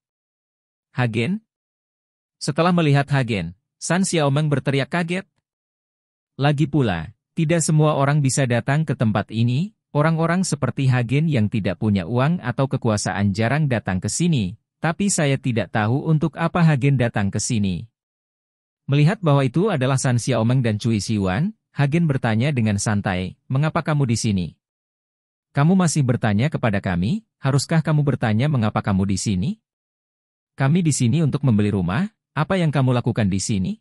"Hagen?" Setelah melihat Hagen, San Xiaomeng berteriak kaget. Lagi pula, tidak semua orang bisa datang ke tempat ini, orang-orang seperti Hagen yang tidak punya uang atau kekuasaan jarang datang ke sini. Tapi saya tidak tahu untuk apa Hagen datang ke sini. Melihat bahwa itu adalah San Xiaomeng dan Cui Siwan, Hagen bertanya dengan santai, "Mengapa kamu di sini? Kamu masih bertanya kepada kami, haruskah kamu bertanya mengapa kamu di sini? Kami di sini untuk membeli rumah, apa yang kamu lakukan di sini?"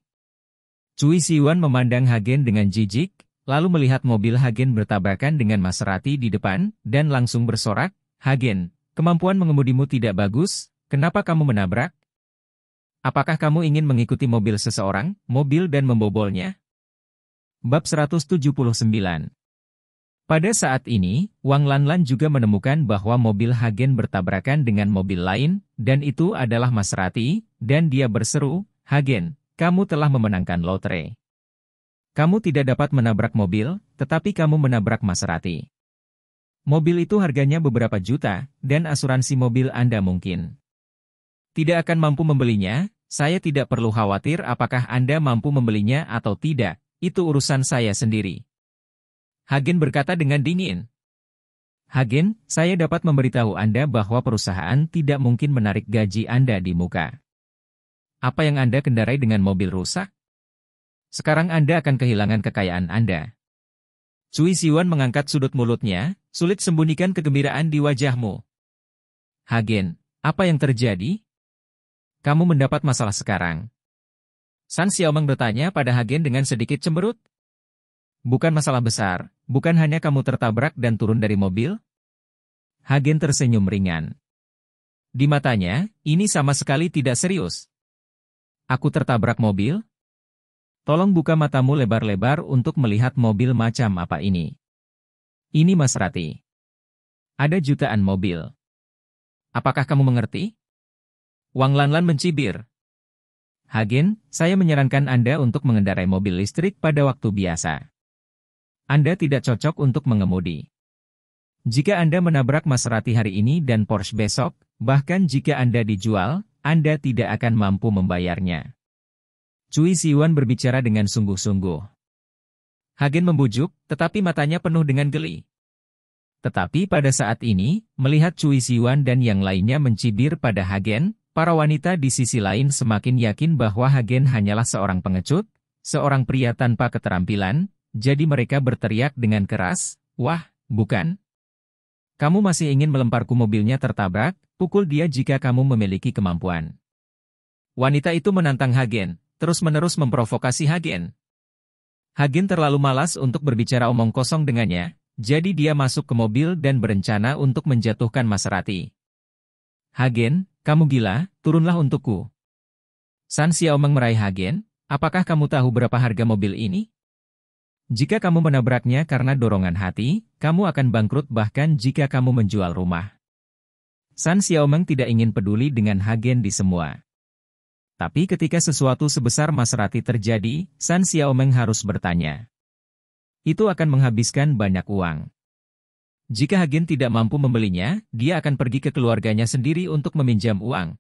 Cui Siwan memandang Hagen dengan jijik, lalu melihat mobil Hagen bertabrakan dengan Maserati di depan, dan langsung bersorak, "Hagen, kemampuan mengemudimu tidak bagus. Kenapa kamu menabrak? Apakah kamu ingin mengikuti mobil seseorang, dan membobolnya?" Bab 179. Pada saat ini, Wang Lanlan juga menemukan bahwa mobil Hagen bertabrakan dengan mobil lain, dan itu adalah Maserati, dan dia berseru, "Hagen, kamu telah memenangkan lotre. Kamu tidak dapat menabrak mobil, tetapi kamu menabrak Maserati. Mobil itu harganya beberapa juta, dan asuransi mobil Anda mungkin tidak akan mampu membelinya. Saya tidak perlu khawatir apakah Anda mampu membelinya atau tidak, itu urusan saya sendiri." Hagen berkata dengan dingin. "Hagen, saya dapat memberitahu Anda bahwa perusahaan tidak mungkin menarik gaji Anda di muka. Apa yang Anda kendarai dengan mobil rusak? Sekarang Anda akan kehilangan kekayaan Anda." Cui Siwan mengangkat sudut mulutnya, sulit sembunyikan kegembiraan di wajahmu. "Hagen, apa yang terjadi? Kamu mendapat masalah sekarang?" San Xiaomeng bertanya pada Hagen dengan sedikit cemberut. "Bukan masalah besar, bukan hanya kamu tertabrak dan turun dari mobil?" Hagen tersenyum ringan. Di matanya, ini sama sekali tidak serius. "Aku tertabrak mobil? Tolong buka matamu lebar-lebar untuk melihat mobil macam apa ini. Ini Maserati. Ada jutaan mobil. Apakah kamu mengerti?" Wang Lanlan mencibir. "Hagen, saya menyarankan Anda untuk mengendarai mobil listrik pada waktu biasa. Anda tidak cocok untuk mengemudi. Jika Anda menabrak Maserati hari ini dan Porsche besok, bahkan jika Anda dijual, Anda tidak akan mampu membayarnya." Cui Siwan berbicara dengan sungguh-sungguh. Hagen membujuk, tetapi matanya penuh dengan geli. Tetapi pada saat ini, melihat Cui Siwan dan yang lainnya mencibir pada Hagen, para wanita di sisi lain semakin yakin bahwa Hagen hanyalah seorang pengecut, seorang pria tanpa keterampilan, jadi mereka berteriak dengan keras, "Wah, bukan. Kamu masih ingin melemparku?" Mobilnya tertabrak, pukul dia jika kamu memiliki kemampuan. Wanita itu menantang Hagen, terus-menerus memprovokasi Hagen. Hagen terlalu malas untuk berbicara omong kosong dengannya. Jadi dia masuk ke mobil dan berencana untuk menjatuhkan Maserati. "Hagen, kamu gila, turunlah untukku." San Xiaomeng meraih Hagen, "Apakah kamu tahu berapa harga mobil ini? Jika kamu menabraknya karena dorongan hati, kamu akan bangkrut bahkan jika kamu menjual rumah." San Xiaomeng tidak ingin peduli dengan Hagen di semua. Tapi ketika sesuatu sebesar Maserati terjadi, San Xiaomeng harus bertanya. Itu akan menghabiskan banyak uang. Jika Hagen tidak mampu membelinya, dia akan pergi ke keluarganya sendiri untuk meminjam uang.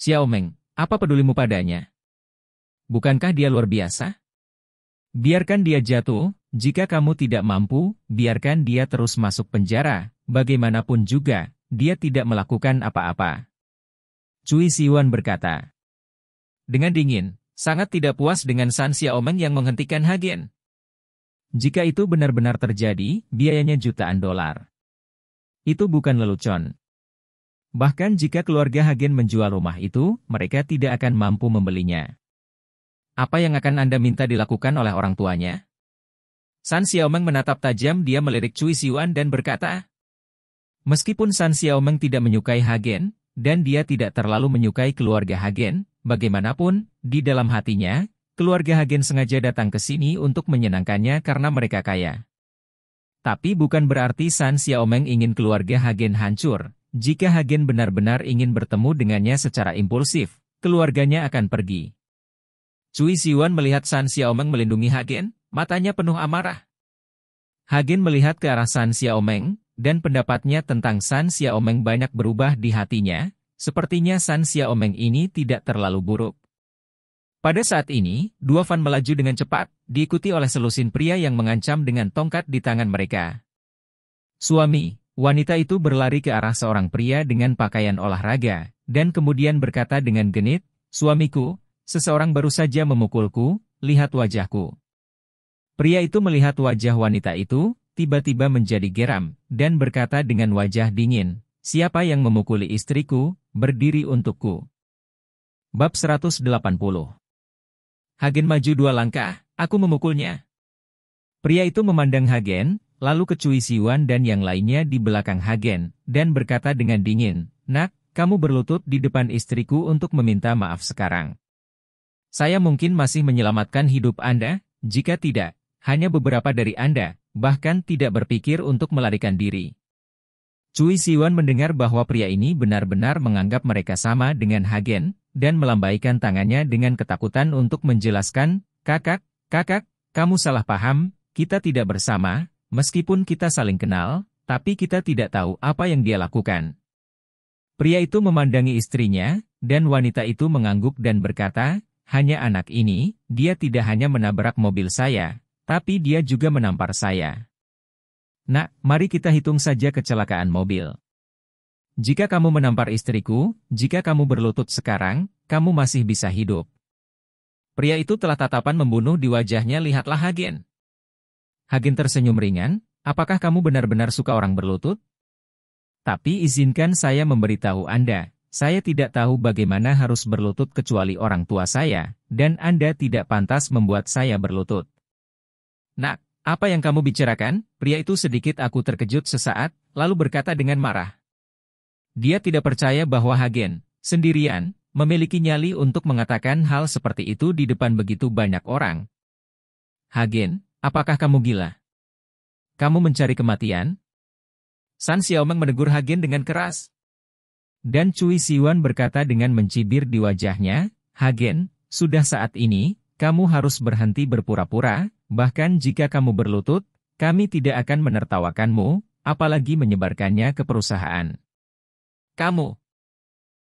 "Xiaomeng, apa pedulimu padanya? Bukankah dia luar biasa? Biarkan dia jatuh, jika kamu tidak mampu, biarkan dia terus masuk penjara, bagaimanapun juga, dia tidak melakukan apa-apa." Cui Siwan berkata. Dengan dingin, sangat tidak puas dengan San Xiaomeng yang menghentikan Hagen. Jika itu benar-benar terjadi, biayanya jutaan dolar. Itu bukan lelucon. Bahkan jika keluarga Hagen menjual rumah itu, mereka tidak akan mampu membelinya. Apa yang akan Anda minta dilakukan oleh orang tuanya? San Xiaomeng menatap tajam, dia melirik Cui Siwan dan berkata. Meskipun San Xiaomeng tidak menyukai Hagen, dan dia tidak terlalu menyukai keluarga Hagen, bagaimanapun, di dalam hatinya, keluarga Hagen sengaja datang ke sini untuk menyenangkannya karena mereka kaya. Tapi bukan berarti San Xiaomeng ingin keluarga Hagen hancur. Jika Hagen benar-benar ingin bertemu dengannya secara impulsif, keluarganya akan pergi. Cui Siwan melihat San Xiaomeng melindungi Hagen, matanya penuh amarah. Hagen melihat ke arah San Xiaomeng, dan pendapatnya tentang San Xiaomeng banyak berubah di hatinya, sepertinya San Xiaomeng ini tidak terlalu buruk. Pada saat ini, dua van melaju dengan cepat, diikuti oleh selusin pria yang mengancam dengan tongkat di tangan mereka. Suami, wanita itu berlari ke arah seorang pria dengan pakaian olahraga, dan kemudian berkata dengan genit, "Suamiku, seseorang baru saja memukulku, lihat wajahku." Pria itu melihat wajah wanita itu, tiba-tiba menjadi geram, dan berkata dengan wajah dingin, "Siapa yang memukuli istriku, berdiri untukku." Bab 180. Hagen maju dua langkah, "Aku memukulnya." Pria itu memandang Hagen, lalu ke Cui Siwan dan yang lainnya di belakang Hagen, dan berkata dengan dingin, "Nak, kamu berlutut di depan istriku untuk meminta maaf sekarang. Saya mungkin masih menyelamatkan hidup Anda, jika tidak, hanya beberapa dari Anda, bahkan tidak berpikir untuk melarikan diri." Cui Siwan mendengar bahwa pria ini benar-benar menganggap mereka sama dengan Hagen, dan melambaikan tangannya dengan ketakutan untuk menjelaskan, Kakak, kamu salah paham, kita tidak bersama, meskipun kita saling kenal, tapi kita tidak tahu apa yang dia lakukan." Pria itu memandangi istrinya, dan wanita itu mengangguk dan berkata, "Hanya anak ini, dia tidak hanya menabrak mobil saya, tapi dia juga menampar saya. Nak, mari kita hitung saja kecelakaan mobil. Jika kamu menampar istriku, jika kamu berlutut sekarang, kamu masih bisa hidup." Pria itu telah tatapan membunuh di wajahnya, lihatlah Hagen. Hagen tersenyum ringan, "Apakah kamu benar-benar suka orang berlutut? Tapi izinkan saya memberitahu Anda, saya tidak tahu bagaimana harus berlutut kecuali orang tua saya, dan Anda tidak pantas membuat saya berlutut." "Nak, apa yang kamu bicarakan?" Pria itu sedikit aku terkejut sesaat, lalu berkata dengan marah. Dia tidak percaya bahwa Hagen, sendirian, memiliki nyali untuk mengatakan hal seperti itu di depan begitu banyak orang. "Hagen, apakah kamu gila? Kamu mencari kematian?" San Xiaomeng menegur Hagen dengan keras. Dan Cui Siwan berkata dengan mencibir di wajahnya, "Hagen, sudah saat ini, kamu harus berhenti berpura-pura, bahkan jika kamu berlutut, kami tidak akan menertawakanmu, apalagi menyebarkannya ke perusahaan. Kamu.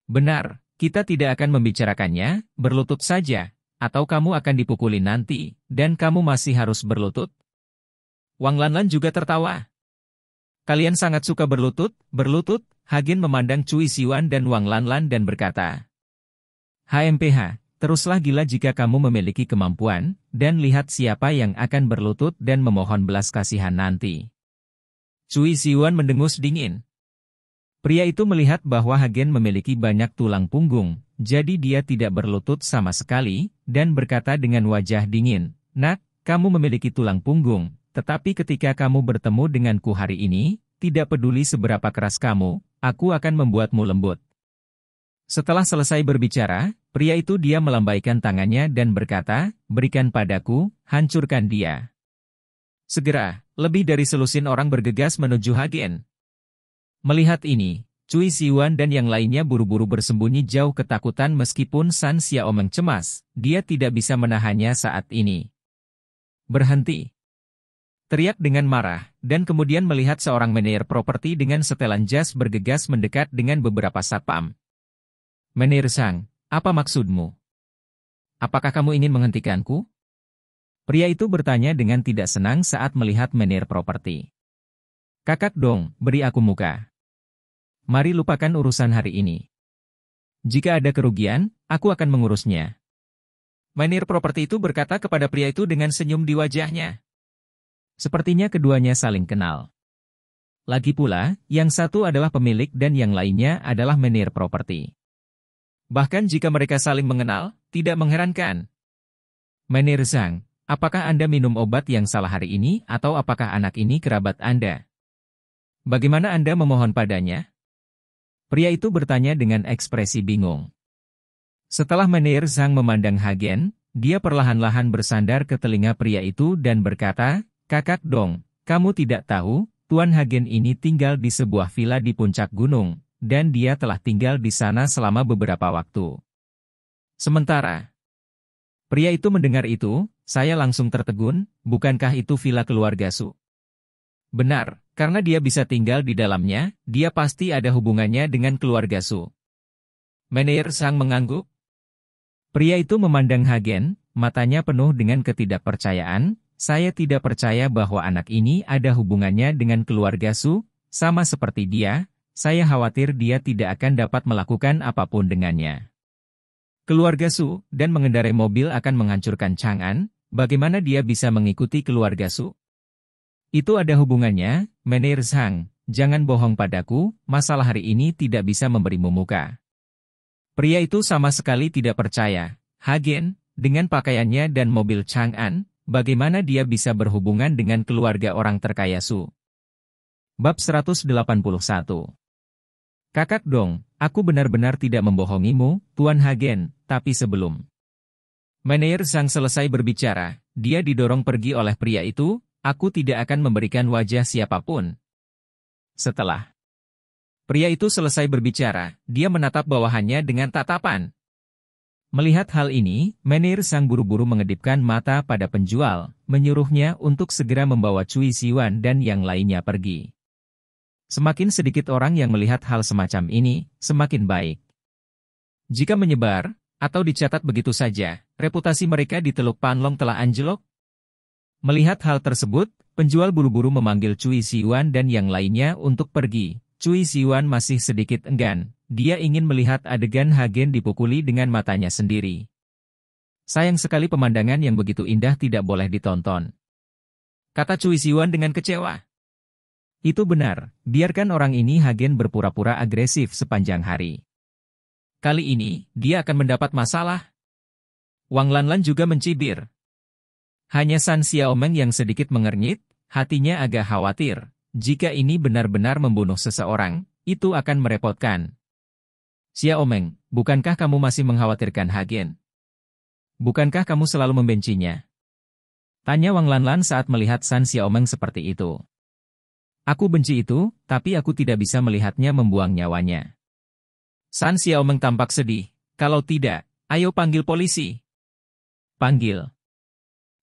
Benar, kita tidak akan membicarakannya, berlutut saja, atau kamu akan dipukuli nanti, dan kamu masih harus berlutut." Wang Lanlan juga tertawa. Kalian sangat suka berlutut, Hagen memandang Cui Siwan dan Wang Lanlan dan berkata, HMPH, teruslah gila jika kamu memiliki kemampuan, dan lihat siapa yang akan berlutut dan memohon belas kasihan nanti. Cui Siwan mendengus dingin. Pria itu melihat bahwa Hagen memiliki banyak tulang punggung, jadi dia tidak berlutut sama sekali, dan berkata dengan wajah dingin, Nak, kamu memiliki tulang punggung, tetapi ketika kamu bertemu denganku hari ini, tidak peduli seberapa keras kamu, aku akan membuatmu lembut. Setelah selesai berbicara, pria itu dia melambaikan tangannya dan berkata, Berikan padaku, hancurkan dia. Segera, lebih dari selusin orang bergegas menuju Hagen. Melihat ini, Cui Siwan dan yang lainnya buru-buru bersembunyi jauh ketakutan meskipun San Xiaomeng cemas, dia tidak bisa menahannya saat ini. Berhenti. Teriak dengan marah, dan kemudian melihat seorang menir properti dengan setelan jas bergegas mendekat dengan beberapa satpam. Menir Sang, apa maksudmu? Apakah kamu ingin menghentikanku? Pria itu bertanya dengan tidak senang saat melihat menir properti. Kakak dong, beri aku muka. Mari lupakan urusan hari ini. Jika ada kerugian, aku akan mengurusnya. Menir properti itu berkata kepada pria itu dengan senyum di wajahnya. Sepertinya keduanya saling kenal. Lagi pula, yang satu adalah pemilik dan yang lainnya adalah menir properti. Bahkan jika mereka saling mengenal, tidak mengherankan. Menir Zhang, apakah Anda minum obat yang salah hari ini atau apakah anak ini kerabat Anda? Bagaimana Anda memohon padanya? Pria itu bertanya dengan ekspresi bingung. Setelah Menir Zhang memandang Hagen, dia perlahan-lahan bersandar ke telinga pria itu dan berkata, Kakak dong, kamu tidak tahu, Tuan Hagen ini tinggal di sebuah villa di puncak gunung, dan dia telah tinggal di sana selama beberapa waktu. Sementara, pria itu mendengar itu, saya langsung tertegun, bukankah itu villa keluarga Su? Benar. Karena dia bisa tinggal di dalamnya, dia pasti ada hubungannya dengan keluarga Su. Menir Sang mengangguk. Pria itu memandang Hagen, matanya penuh dengan ketidakpercayaan. Saya tidak percaya bahwa anak ini ada hubungannya dengan keluarga Su, sama seperti dia, saya khawatir dia tidak akan dapat melakukan apapun dengannya. Keluarga Su dan mengendarai mobil akan menghancurkan Chang'an, bagaimana dia bisa mengikuti keluarga Su? Itu ada hubungannya, Menir Zhang, jangan bohong padaku, masalah hari ini tidak bisa memberimu muka. Pria itu sama sekali tidak percaya, Hagen, dengan pakaiannya dan mobil Chang'an, bagaimana dia bisa berhubungan dengan keluarga orang terkaya Su? Bab 181. Kakak dong, aku benar-benar tidak membohongimu, Tuan Hagen, tapi sebelum Menir Zhang selesai berbicara, dia didorong pergi oleh pria itu. Aku tidak akan memberikan wajah siapapun. Setelah pria itu selesai berbicara, dia menatap bawahannya dengan tatapan. Melihat hal ini, Menir Sang buru-buru mengedipkan mata pada penjual, menyuruhnya untuk segera membawa Cui Siwan dan yang lainnya pergi. Semakin sedikit orang yang melihat hal semacam ini, semakin baik. Jika menyebar, atau dicatat begitu saja, reputasi mereka di Teluk Panlong telah anjlok. Melihat hal tersebut, penjual buru-buru memanggil Cui Siwan dan yang lainnya untuk pergi. Cui Siwan masih sedikit enggan, dia ingin melihat adegan Hagen dipukuli dengan matanya sendiri. Sayang sekali pemandangan yang begitu indah tidak boleh ditonton. Kata Cui Siwan dengan kecewa. Itu benar, biarkan orang ini Hagen berpura-pura agresif sepanjang hari. Kali ini, dia akan mendapat masalah. Wang Lanlan juga mencibir. Hanya San Xiaomeng yang sedikit mengernyit, hatinya agak khawatir. Jika ini benar-benar membunuh seseorang, itu akan merepotkan. Xiaomeng, bukankah kamu masih mengkhawatirkan Hagen? Bukankah kamu selalu membencinya? Tanya Wang Lanlan saat melihat San Xiaomeng seperti itu. Aku benci itu, tapi aku tidak bisa melihatnya membuang nyawanya. San Xiaomeng tampak sedih. Kalau tidak, ayo panggil polisi. Panggil.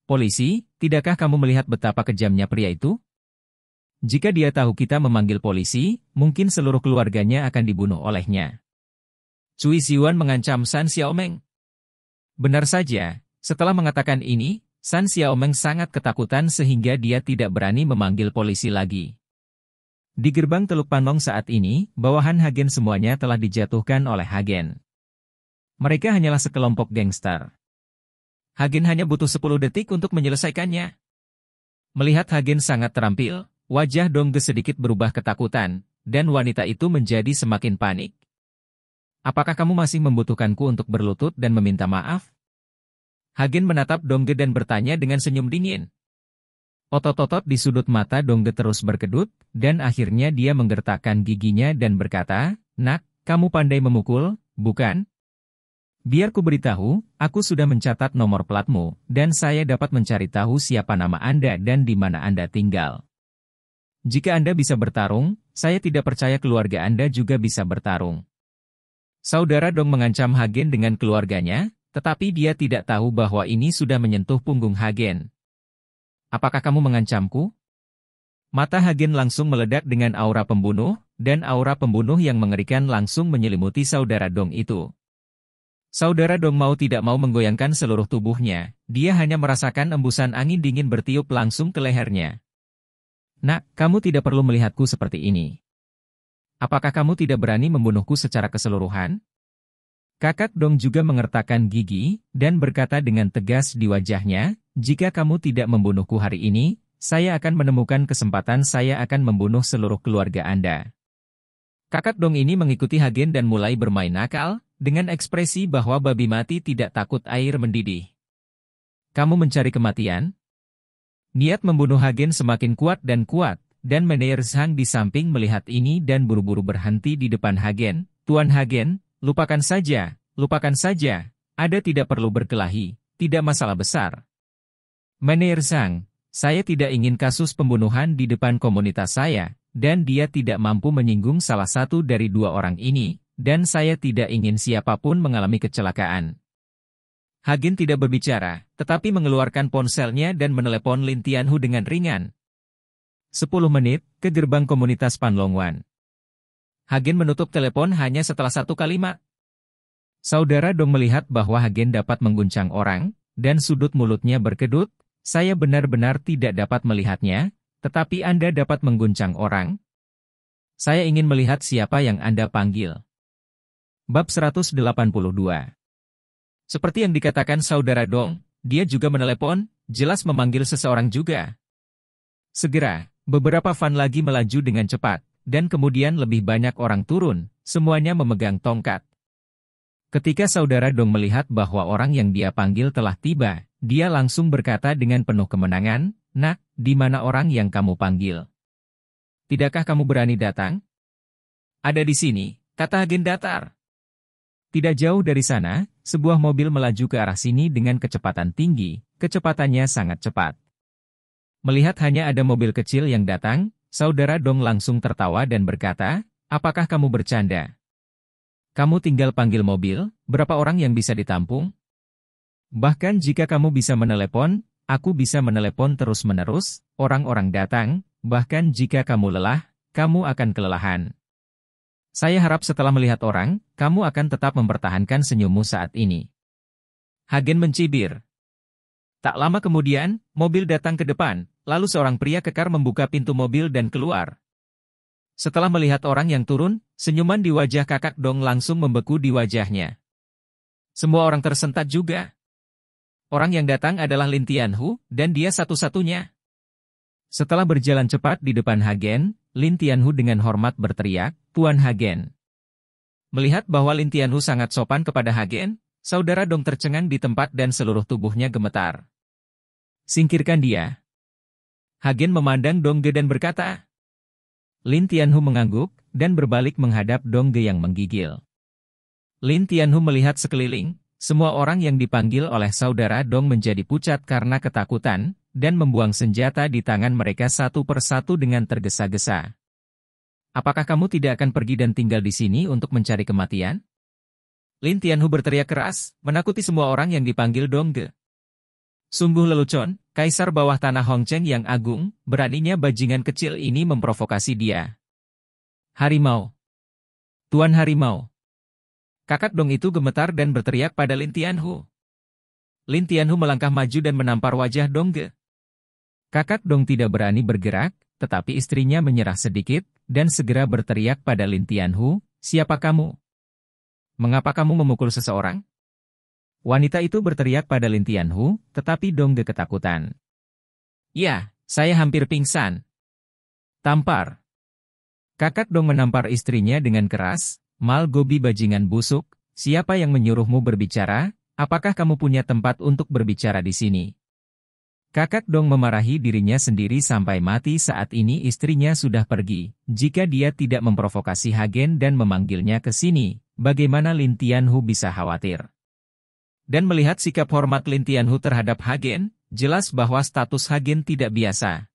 Polisi, tidakkah kamu melihat betapa kejamnya pria itu? Jika dia tahu kita memanggil polisi, mungkin seluruh keluarganya akan dibunuh olehnya. Cui Siwan mengancam San Xiaomeng. Benar saja, setelah mengatakan ini, San Xiaomeng sangat ketakutan sehingga dia tidak berani memanggil polisi lagi. Di gerbang Teluk Panlong saat ini, bawahan Hagen semuanya telah dijatuhkan oleh Hagen. Mereka hanyalah sekelompok gangster. Hagen hanya butuh 10 detik untuk menyelesaikannya. Melihat Hagen sangat terampil, wajah Dongge sedikit berubah ketakutan, dan wanita itu menjadi semakin panik. Apakah kamu masih membutuhkanku untuk berlutut dan meminta maaf? Hagen menatap Dongge dan bertanya dengan senyum dingin. Otot-otot di sudut mata Dongge terus berkedut, dan akhirnya dia menggertakkan giginya dan berkata, "Nak, kamu pandai memukul, bukan? Biar ku beritahu, aku sudah mencatat nomor platmu, dan saya dapat mencari tahu siapa nama Anda dan di mana Anda tinggal. Jika Anda bisa bertarung, saya tidak percaya keluarga Anda juga bisa bertarung." Saudara Dong mengancam Hagen dengan keluarganya, tetapi dia tidak tahu bahwa ini sudah menyentuh punggung Hagen. "Apakah kamu mengancamku?" Mata Hagen langsung meledak dengan aura pembunuh, dan aura pembunuh yang mengerikan langsung menyelimuti saudara Dong itu. Saudara Dong mau tidak mau menggoyangkan seluruh tubuhnya, dia hanya merasakan embusan angin dingin bertiup langsung ke lehernya. "Nak, kamu tidak perlu melihatku seperti ini. Apakah kamu tidak berani membunuhku secara keseluruhan?" Kakak Dong juga mengertakkan gigi, dan berkata dengan tegas di wajahnya, "Jika kamu tidak membunuhku hari ini, saya akan menemukan kesempatan saya akan membunuh seluruh keluarga Anda." Kakak Dong ini mengikuti Hagen dan mulai bermain nakal, dengan ekspresi bahwa babi mati tidak takut air mendidih. "Kamu mencari kematian?" Niat membunuh Hagen semakin kuat, dan Menir Zhang di samping melihat ini dan buru-buru berhenti di depan Hagen. "Tuan Hagen, lupakan saja, Anda tidak perlu berkelahi, tidak masalah besar." "Menir Zhang, saya tidak ingin kasus pembunuhan di depan komunitas saya, dan dia tidak mampu menyinggung salah satu dari dua orang ini. Dan saya tidak ingin siapapun mengalami kecelakaan." Hagen tidak berbicara, tetapi mengeluarkan ponselnya dan menelepon Lin Tianhu dengan ringan. 10 menit, ke gerbang komunitas Panlongwan. Hagen menutup telepon hanya setelah satu kalimat. Saudara Dong melihat bahwa Hagen dapat mengguncang orang, dan sudut mulutnya berkedut, "Saya benar-benar tidak dapat melihatnya, tetapi Anda dapat mengguncang orang. Saya ingin melihat siapa yang Anda panggil." Bab 182. Seperti yang dikatakan saudara Dong, dia juga menelepon, jelas memanggil seseorang juga. Segera, beberapa van lagi melaju dengan cepat, dan kemudian lebih banyak orang turun, semuanya memegang tongkat. Ketika saudara Dong melihat bahwa orang yang dia panggil telah tiba, dia langsung berkata dengan penuh kemenangan, "Nak, di mana orang yang kamu panggil? Tidakkah kamu berani datang?" "Ada di sini," kata Geng Datar. Tidak jauh dari sana, sebuah mobil melaju ke arah sini dengan kecepatan tinggi, kecepatannya sangat cepat. Melihat hanya ada mobil kecil yang datang, saudara Dong langsung tertawa dan berkata, "Apakah kamu bercanda? Kamu tinggal panggil mobil, berapa orang yang bisa ditampung? Bahkan jika kamu bisa menelepon, aku bisa menelepon terus-menerus, orang-orang datang, bahkan jika kamu lelah, kamu akan kelelahan. Saya harap setelah melihat orang, kamu akan tetap mempertahankan senyummu saat ini." Hagen mencibir. Tak lama kemudian, mobil datang ke depan, lalu seorang pria kekar membuka pintu mobil dan keluar. Setelah melihat orang yang turun, senyuman di wajah kakak Dong langsung membeku di wajahnya. Semua orang tersentak juga. Orang yang datang adalah Lin Tianhu, dan dia satu-satunya. Setelah berjalan cepat di depan Hagen, Lin Tianhu dengan hormat berteriak, "Tuan Hagen." Melihat bahwa Lin Tianhu sangat sopan kepada Hagen, saudara Dong tercengang di tempat dan seluruh tubuhnya gemetar. "Singkirkan dia." Hagen memandang Dongge dan berkata. Lin Tianhu mengangguk dan berbalik menghadap Dongge yang menggigil. Lin Tianhu melihat sekeliling, semua orang yang dipanggil oleh saudara Dong menjadi pucat karena ketakutan, dan membuang senjata di tangan mereka satu persatu dengan tergesa-gesa. "Apakah kamu tidak akan pergi dan tinggal di sini untuk mencari kematian?" Lin Tianhu berteriak keras, menakuti semua orang yang dipanggil Dongge. Sungguh lelucon, kaisar bawah tanah Hongcheng yang agung, beraninya bajingan kecil ini memprovokasi dia. "Harimau. Tuan Harimau." Kakak Dong itu gemetar dan berteriak pada Lin Tianhu. Lin Tianhu melangkah maju dan menampar wajah Dongge. Kakak Dong tidak berani bergerak, tetapi istrinya menyerah sedikit, dan segera berteriak pada Lin Tianhu, "Siapa kamu? Mengapa kamu memukul seseorang?" Wanita itu berteriak pada Lin Tianhu, tetapi Dongge ketakutan. "Ya, saya hampir pingsan. Tampar." Kakak Dong menampar istrinya dengan keras, "Mal gobi bajingan busuk, siapa yang menyuruhmu berbicara? Apakah kamu punya tempat untuk berbicara di sini?" Kakak Dong memarahi dirinya sendiri sampai mati. Saat ini istrinya sudah pergi. Jika dia tidak memprovokasi Hagen dan memanggilnya ke sini, bagaimana Lin Tianhu bisa khawatir? Dan melihat sikap hormat Lin Tianhu terhadap Hagen, jelas bahwa status Hagen tidak biasa.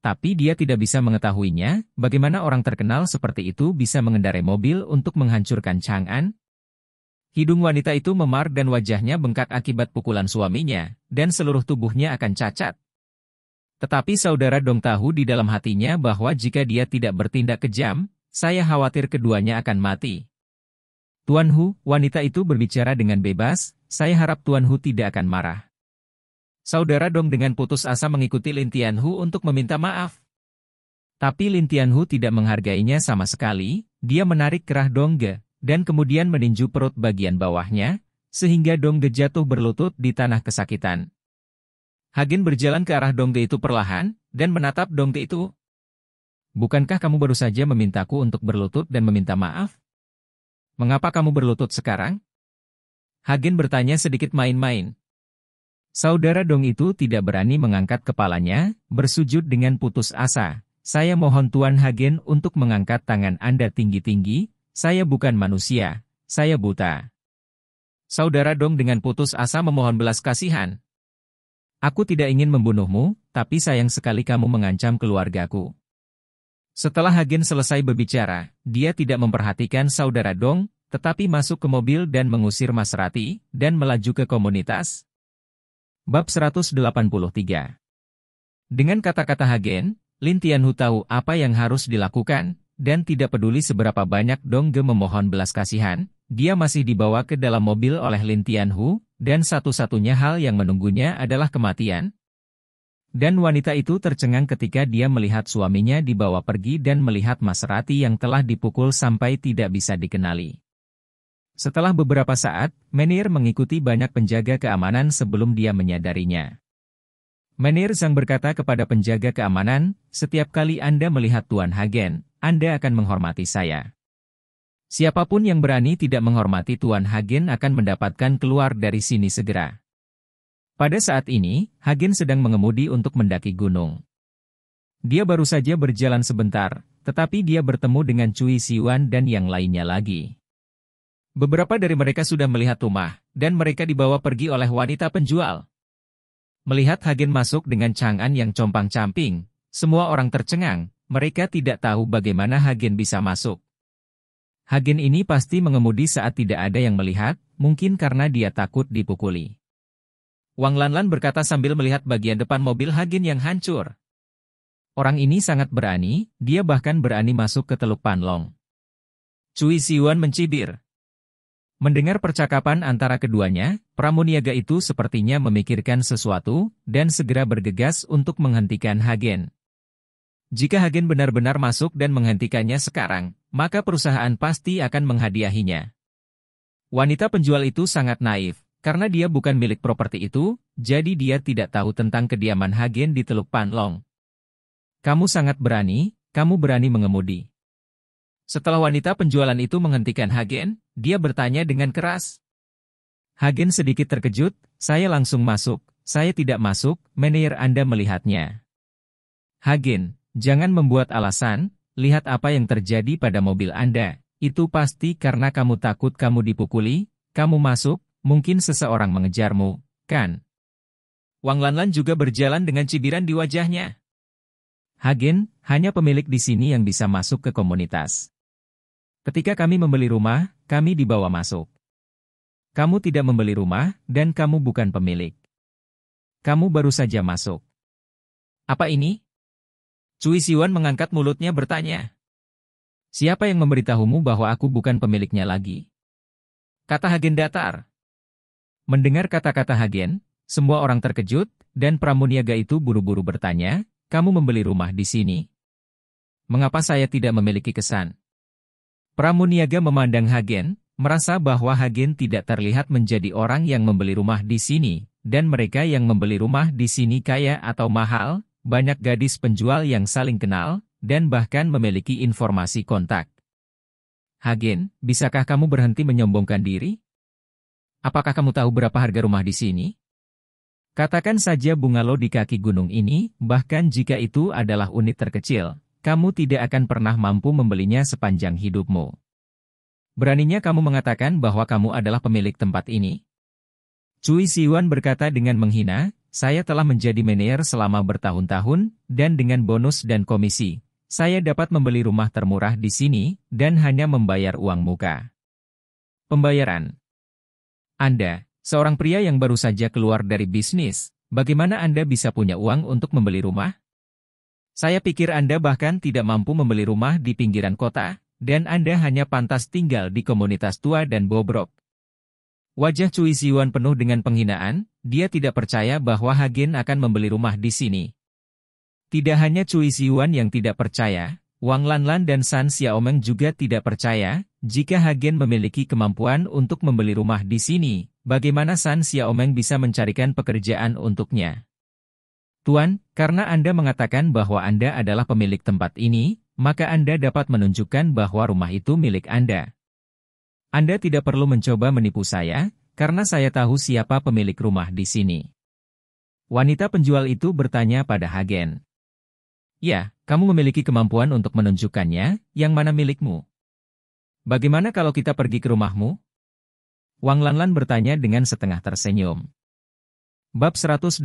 Tapi dia tidak bisa mengetahuinya, bagaimana orang terkenal seperti itu bisa mengendarai mobil untuk menghancurkan Chang'an? Hidung wanita itu memar dan wajahnya bengkak akibat pukulan suaminya, dan seluruh tubuhnya akan cacat. Tetapi saudara Dong tahu di dalam hatinya bahwa jika dia tidak bertindak kejam, saya khawatir keduanya akan mati. "Tuan Hu," wanita itu berbicara dengan bebas, "saya harap Tuan Hu tidak akan marah." Saudara Dong dengan putus asa mengikuti Lin Tianhu untuk meminta maaf. Tapi Lin Tianhu tidak menghargainya sama sekali, dia menarik kerah Dongge, dan kemudian meninju perut bagian bawahnya, sehingga Dongge jatuh berlutut di tanah kesakitan. Hagen berjalan ke arah Dongge itu perlahan, dan menatap Dongge itu. "Bukankah kamu baru saja memintaku untuk berlutut dan meminta maaf? Mengapa kamu berlutut sekarang?" Hagen bertanya sedikit main-main. Saudara Dong itu tidak berani mengangkat kepalanya, bersujud dengan putus asa. "Saya mohon Tuan Hagen untuk mengangkat tangan Anda tinggi-tinggi, saya bukan manusia, saya buta." Saudara Dong dengan putus asa memohon belas kasihan. "Aku tidak ingin membunuhmu, tapi sayang sekali kamu mengancam keluargaku." Setelah Hagen selesai berbicara, dia tidak memperhatikan saudara Dong, tetapi masuk ke mobil dan mengusir Maserati, dan melaju ke komunitas. Bab 183. Dengan kata-kata Hagen, Lin Tianhu tahu apa yang harus dilakukan, dan tidak peduli seberapa banyak Dongge memohon belas kasihan, dia masih dibawa ke dalam mobil oleh Lin Tianhu, dan satu-satunya hal yang menunggunya adalah kematian. Dan wanita itu tercengang ketika dia melihat suaminya dibawa pergi dan melihat Maserati yang telah dipukul sampai tidak bisa dikenali. Setelah beberapa saat, Menir mengikuti banyak penjaga keamanan sebelum dia menyadarinya. Menir Zhang berkata kepada penjaga keamanan, "Setiap kali Anda melihat Tuan Hagen, Anda akan menghormati saya. Siapapun yang berani tidak menghormati Tuan Hagen akan mendapatkan keluar dari sini segera." Pada saat ini, Hagen sedang mengemudi untuk mendaki gunung. Dia baru saja berjalan sebentar, tetapi dia bertemu dengan Cui Siwan dan yang lainnya lagi. Beberapa dari mereka sudah melihat rumah, dan mereka dibawa pergi oleh wanita penjual. Melihat Hagen masuk dengan Chang'an yang compang-camping, semua orang tercengang, mereka tidak tahu bagaimana Hagen bisa masuk. Hagen ini pasti mengemudi saat tidak ada yang melihat, mungkin karena dia takut dipukuli. Wang Lanlan berkata sambil melihat bagian depan mobil Hagen yang hancur. Orang ini sangat berani, dia bahkan berani masuk ke Teluk Panlong. Cui Siwan mencibir. Mendengar percakapan antara keduanya, pramuniaga itu sepertinya memikirkan sesuatu, dan segera bergegas untuk menghentikan Hagen. Jika Hagen benar-benar masuk dan menghentikannya sekarang, maka perusahaan pasti akan menghadiahinya. Wanita penjual itu sangat naif, karena dia bukan milik properti itu, jadi dia tidak tahu tentang kediaman Hagen di Teluk Panlong. "Kamu sangat berani, kamu berani mengemudi." Setelah wanita penjualan itu menghentikan Hagen, dia bertanya dengan keras. Hagen sedikit terkejut, "Saya langsung masuk, saya tidak masuk, Menir Anda melihatnya." "Hagen, jangan membuat alasan, lihat apa yang terjadi pada mobil Anda, itu pasti karena kamu takut kamu dipukuli, kamu masuk, mungkin seseorang mengejarmu, kan?" Wang Lanlan juga berjalan dengan cibiran di wajahnya. "Hagen, hanya pemilik di sini yang bisa masuk ke komunitas. Ketika kami membeli rumah, kami dibawa masuk. Kamu tidak membeli rumah, dan kamu bukan pemilik. Kamu baru saja masuk." "Apa ini?" Cui Siwan mengangkat mulutnya bertanya. "Siapa yang memberitahumu bahwa aku bukan pemiliknya lagi?" kata Hagen datar. Mendengar kata-kata Hagen, semua orang terkejut, dan pramuniaga itu buru-buru bertanya, "Kamu membeli rumah di sini?" mengapa saya tidak memiliki kesan? Pramuniaga memandang Hagen, merasa bahwa Hagen tidak terlihat menjadi orang yang membeli rumah di sini, dan mereka yang membeli rumah di sini kaya atau mahal, banyak gadis penjual yang saling kenal, dan bahkan memiliki informasi kontak. Hagen, bisakah kamu berhenti menyombongkan diri? Apakah kamu tahu berapa harga rumah di sini? Katakan saja bungalow di kaki gunung ini, bahkan jika itu adalah unit terkecil, kamu tidak akan pernah mampu membelinya sepanjang hidupmu. Beraninya kamu mengatakan bahwa kamu adalah pemilik tempat ini? Cui Siwan berkata dengan menghina, saya telah menjadi manajer selama bertahun-tahun, dan dengan bonus dan komisi, saya dapat membeli rumah termurah di sini, dan hanya membayar uang muka. Pembayaran. Anda, seorang pria yang baru saja keluar dari bisnis, bagaimana Anda bisa punya uang untuk membeli rumah? Saya pikir Anda bahkan tidak mampu membeli rumah di pinggiran kota, dan Anda hanya pantas tinggal di komunitas tua dan bobrok. Wajah Cui Siwan penuh dengan penghinaan, dia tidak percaya bahwa Hagen akan membeli rumah di sini. Tidak hanya Cui Siwan yang tidak percaya, Wang Lanlan dan San Xiaomeng juga tidak percaya, jika Hagen memiliki kemampuan untuk membeli rumah di sini. Bagaimana San Xiaomeng bisa mencarikan pekerjaan untuknya? Tuan, karena Anda mengatakan bahwa Anda adalah pemilik tempat ini, maka Anda dapat menunjukkan bahwa rumah itu milik Anda. Anda tidak perlu mencoba menipu saya, karena saya tahu siapa pemilik rumah di sini. Wanita penjual itu bertanya pada Hagen. Ya, kamu memiliki kemampuan untuk menunjukkannya, yang mana milikmu? Bagaimana kalau kita pergi ke rumahmu? Wang Lanlan bertanya dengan setengah tersenyum. Bab 184.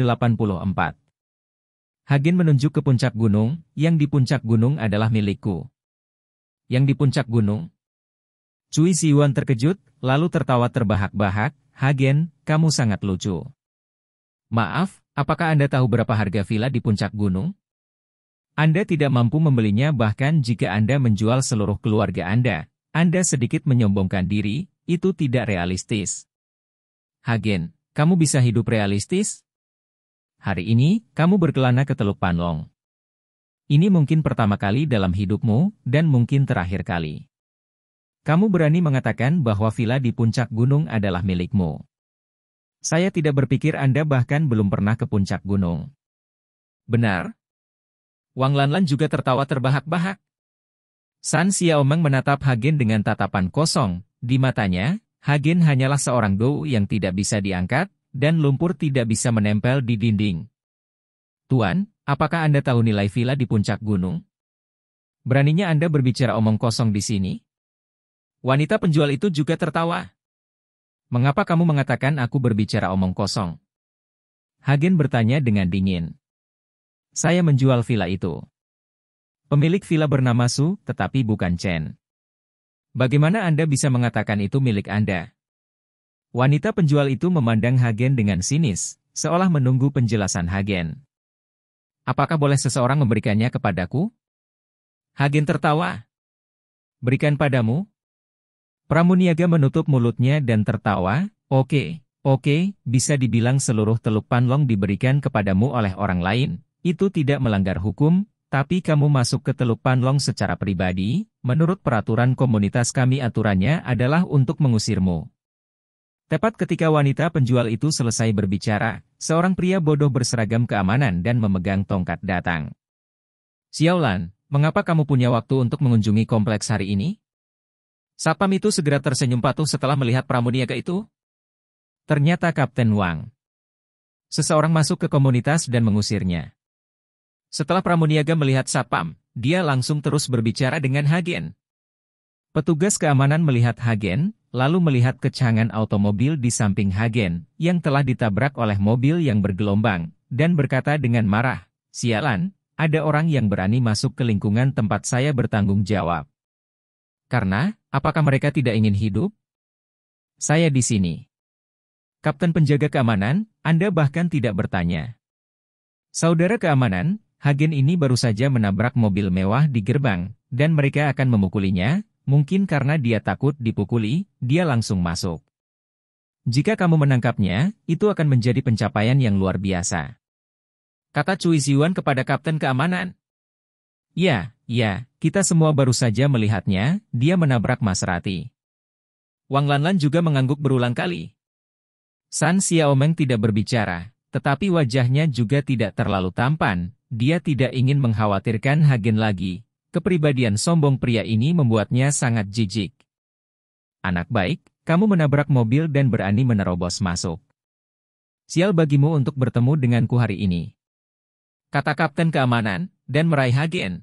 Hagen menunjuk ke puncak gunung, yang di puncak gunung adalah milikku. Yang di puncak gunung? Cui Siwan terkejut, lalu tertawa terbahak-bahak, Hagen, kamu sangat lucu. Maaf, apakah Anda tahu berapa harga villa di puncak gunung? Anda tidak mampu membelinya bahkan jika Anda menjual seluruh keluarga Anda. Anda sedikit menyombongkan diri. Itu tidak realistis. Hagen, kamu bisa hidup realistis? Hari ini, kamu berkelana ke Teluk Panlong. Ini mungkin pertama kali dalam hidupmu, dan mungkin terakhir kali. Kamu berani mengatakan bahwa villa di puncak gunung adalah milikmu. Saya tidak berpikir Anda bahkan belum pernah ke puncak gunung. Benar? Wang Lanlan juga tertawa terbahak-bahak. San Xiaomeng menatap Hagen dengan tatapan kosong. Di matanya, Hagen hanyalah seorang gou yang tidak bisa diangkat, dan lumpur tidak bisa menempel di dinding. Tuan, apakah Anda tahu nilai villa di puncak gunung? Beraninya Anda berbicara omong kosong di sini? Wanita penjual itu juga tertawa. Mengapa kamu mengatakan aku berbicara omong kosong? Hagen bertanya dengan dingin. Saya menjual villa itu. Pemilik villa bernama Su, tetapi bukan Chen. Bagaimana Anda bisa mengatakan itu milik Anda? Wanita penjual itu memandang Hagen dengan sinis, seolah menunggu penjelasan Hagen. Apakah boleh seseorang memberikannya kepadaku? Hagen tertawa. Berikan padamu? Pramuniaga menutup mulutnya dan tertawa, Oke, bisa dibilang seluruh Teluk Panlong diberikan kepadamu oleh orang lain, itu tidak melanggar hukum. Tapi kamu masuk ke Teluk Panlong secara pribadi, menurut peraturan komunitas kami aturannya adalah untuk mengusirmu. Tepat ketika wanita penjual itu selesai berbicara, seorang pria bodoh berseragam keamanan dan memegang tongkat datang. Xiao Lan, mengapa kamu punya waktu untuk mengunjungi kompleks hari ini? Satpam itu segera tersenyum patuh setelah melihat pramuniaga itu. Ternyata Kapten Wang. Seseorang masuk ke komunitas dan mengusirnya. Setelah pramuniaga melihat satpam, dia langsung terus berbicara dengan Hagen. Petugas keamanan melihat Hagen, lalu melihat kecangan automobil di samping Hagen, yang telah ditabrak oleh mobil yang bergelombang, dan berkata dengan marah, "Sialan, ada orang yang berani masuk ke lingkungan tempat saya bertanggung jawab. Karena, apakah mereka tidak ingin hidup? Saya di sini." Kapten penjaga keamanan, Anda bahkan tidak bertanya. Saudara keamanan, Hagen ini baru saja menabrak mobil mewah di gerbang, dan mereka akan memukulinya, mungkin karena dia takut dipukuli, dia langsung masuk. Jika kamu menangkapnya, itu akan menjadi pencapaian yang luar biasa. Kata Cui Siwan kepada Kapten Keamanan. Ya, kita semua baru saja melihatnya, dia menabrak Maserati. Wang Lanlan juga mengangguk berulang kali. San Xiaomeng tidak berbicara, tetapi wajahnya juga tidak terlalu tampan, dia tidak ingin mengkhawatirkan Hagen lagi. Kepribadian sombong pria ini membuatnya sangat jijik. Anak baik, kamu menabrak mobil dan berani menerobos masuk. Sial bagimu untuk bertemu denganku hari ini, kata Kapten Keamanan, dan meraih Hagen.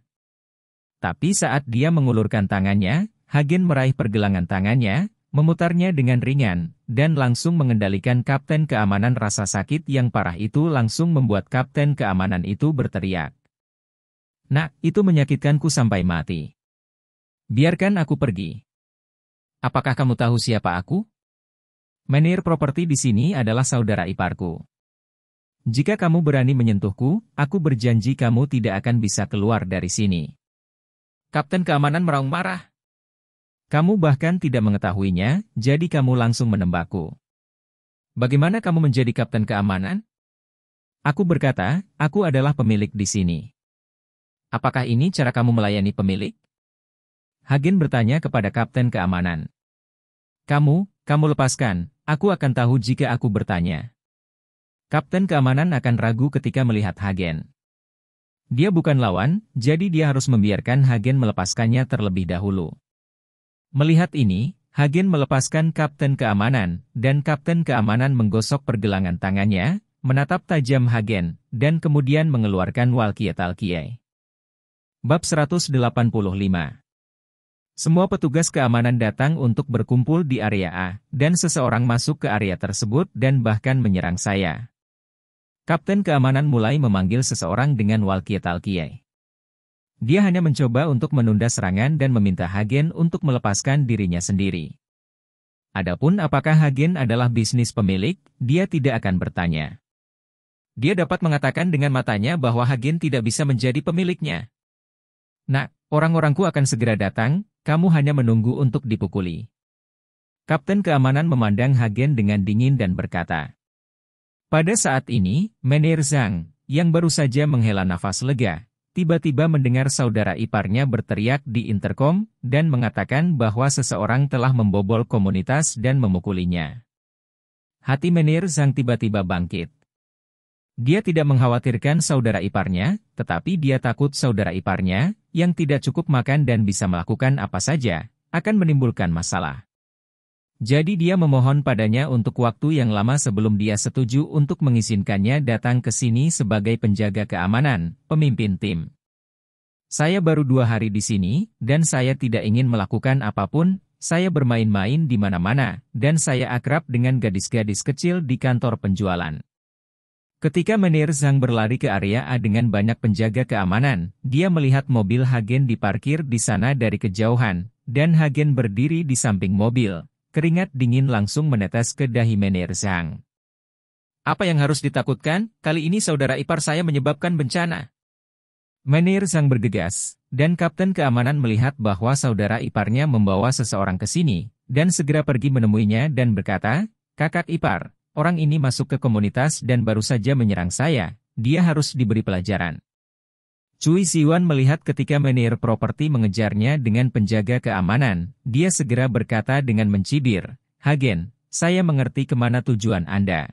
Tapi saat dia mengulurkan tangannya, Hagen meraih pergelangan tangannya, memutarnya dengan ringan, dan langsung mengendalikan Kapten Keamanan. Rasa sakit yang parah itu langsung membuat Kapten Keamanan itu berteriak. Nak, itu menyakitkanku sampai mati. Biarkan aku pergi. Apakah kamu tahu siapa aku? Menir Property di sini adalah saudara iparku. Jika kamu berani menyentuhku, aku berjanji kamu tidak akan bisa keluar dari sini. Kapten Keamanan meraung marah. Kamu bahkan tidak mengetahuinya, jadi kamu langsung menembakku. Bagaimana kamu menjadi Kapten Keamanan? Aku berkata, aku adalah pemilik di sini. Apakah ini cara kamu melayani pemilik? Hagen bertanya kepada Kapten Keamanan. Kamu lepaskan, aku akan tahu jika aku bertanya. Kapten Keamanan akan ragu ketika melihat Hagen. Dia bukan lawan, jadi dia harus membiarkan Hagen melepaskannya terlebih dahulu. Melihat ini, Hagen melepaskan Kapten Keamanan, dan Kapten Keamanan menggosok pergelangan tangannya, menatap tajam Hagen, dan kemudian mengeluarkan walkie-talkie. Bab 185. Semua petugas keamanan datang untuk berkumpul di area A, dan seseorang masuk ke area tersebut dan bahkan menyerang saya. Kapten Keamanan mulai memanggil seseorang dengan walkie-talkie. Dia hanya mencoba untuk menunda serangan dan meminta Hagen untuk melepaskan dirinya sendiri. Adapun apakah Hagen adalah bisnis pemilik, dia tidak akan bertanya. Dia dapat mengatakan dengan matanya bahwa Hagen tidak bisa menjadi pemiliknya. Nak, orang-orangku akan segera datang, kamu hanya menunggu untuk dipukuli. Kapten Keamanan memandang Hagen dengan dingin dan berkata. Pada saat ini, Menir Zhang, yang baru saja menghela nafas lega, tiba-tiba mendengar saudara iparnya berteriak di interkom dan mengatakan bahwa seseorang telah membobol komunitas dan memukulinya. Hati Menir Zhang tiba-tiba bangkit. Dia tidak mengkhawatirkan saudara iparnya, tetapi dia takut saudara iparnya, yang tidak cukup makan dan bisa melakukan apa saja, akan menimbulkan masalah. Jadi dia memohon padanya untuk waktu yang lama sebelum dia setuju untuk mengizinkannya datang ke sini sebagai penjaga keamanan, pemimpin tim. Saya baru 2 hari di sini, dan saya tidak ingin melakukan apapun, saya bermain-main di mana-mana, dan saya akrab dengan gadis-gadis kecil di kantor penjualan. Ketika Menir Zhang berlari ke area A dengan banyak penjaga keamanan, dia melihat mobil Hagen diparkir di sana dari kejauhan, dan Hagen berdiri di samping mobil. Keringat dingin langsung menetes ke dahi Menir Zhang. Apa yang harus ditakutkan, kali ini saudara ipar saya menyebabkan bencana. Menir Zhang bergegas, dan Kapten Keamanan melihat bahwa saudara iparnya membawa seseorang ke sini, dan segera pergi menemuinya dan berkata, kakak ipar, orang ini masuk ke komunitas dan baru saja menyerang saya, dia harus diberi pelajaran. Cui Siwan melihat ketika Menir Property mengejarnya dengan penjaga keamanan, dia segera berkata dengan mencibir, Hagen, saya mengerti kemana tujuan Anda.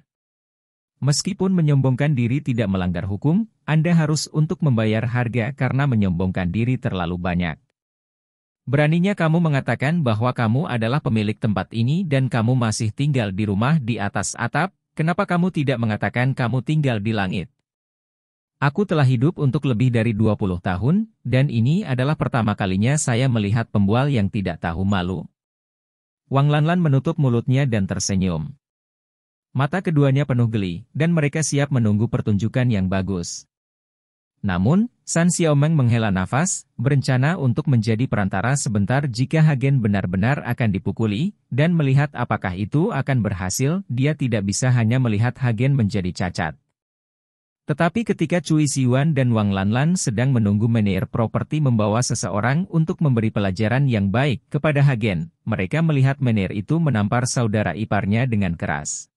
Meskipun menyombongkan diri tidak melanggar hukum, Anda harus untuk membayar harga karena menyombongkan diri terlalu banyak. Beraninya kamu mengatakan bahwa kamu adalah pemilik tempat ini dan kamu masih tinggal di rumah di atas atap, kenapa kamu tidak mengatakan kamu tinggal di langit? Aku telah hidup untuk lebih dari 20 tahun, dan ini adalah pertama kalinya saya melihat pembual yang tidak tahu malu. Wang Lanlan menutup mulutnya dan tersenyum. Mata keduanya penuh geli, dan mereka siap menunggu pertunjukan yang bagus. Namun, San Xiaomeng menghela nafas, berencana untuk menjadi perantara sebentar jika Hagen benar-benar akan dipukuli, dan melihat apakah itu akan berhasil, dia tidak bisa hanya melihat Hagen menjadi cacat. Tetapi ketika Cui Siwan dan Wang Lanlan sedang menunggu Menir Property membawa seseorang untuk memberi pelajaran yang baik kepada Hagen, mereka melihat Menir itu menampar saudara iparnya dengan keras.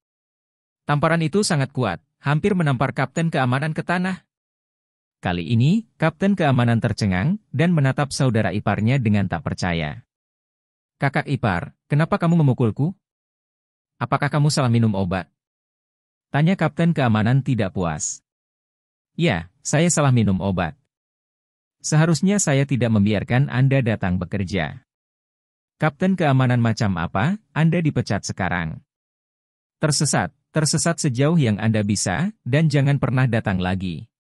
Tamparan itu sangat kuat, hampir menampar Kapten Keamanan ke tanah. Kali ini, Kapten Keamanan tercengang dan menatap saudara iparnya dengan tak percaya. Kakak ipar, kenapa kamu memukulku? Apakah kamu salah minum obat? Tanya Kapten Keamanan tidak puas. Ya, saya salah minum obat. Seharusnya saya tidak membiarkan Anda datang bekerja. Kapten Keamanan macam apa, Anda dipecat sekarang. Tersesat sejauh yang Anda bisa, dan jangan pernah datang lagi.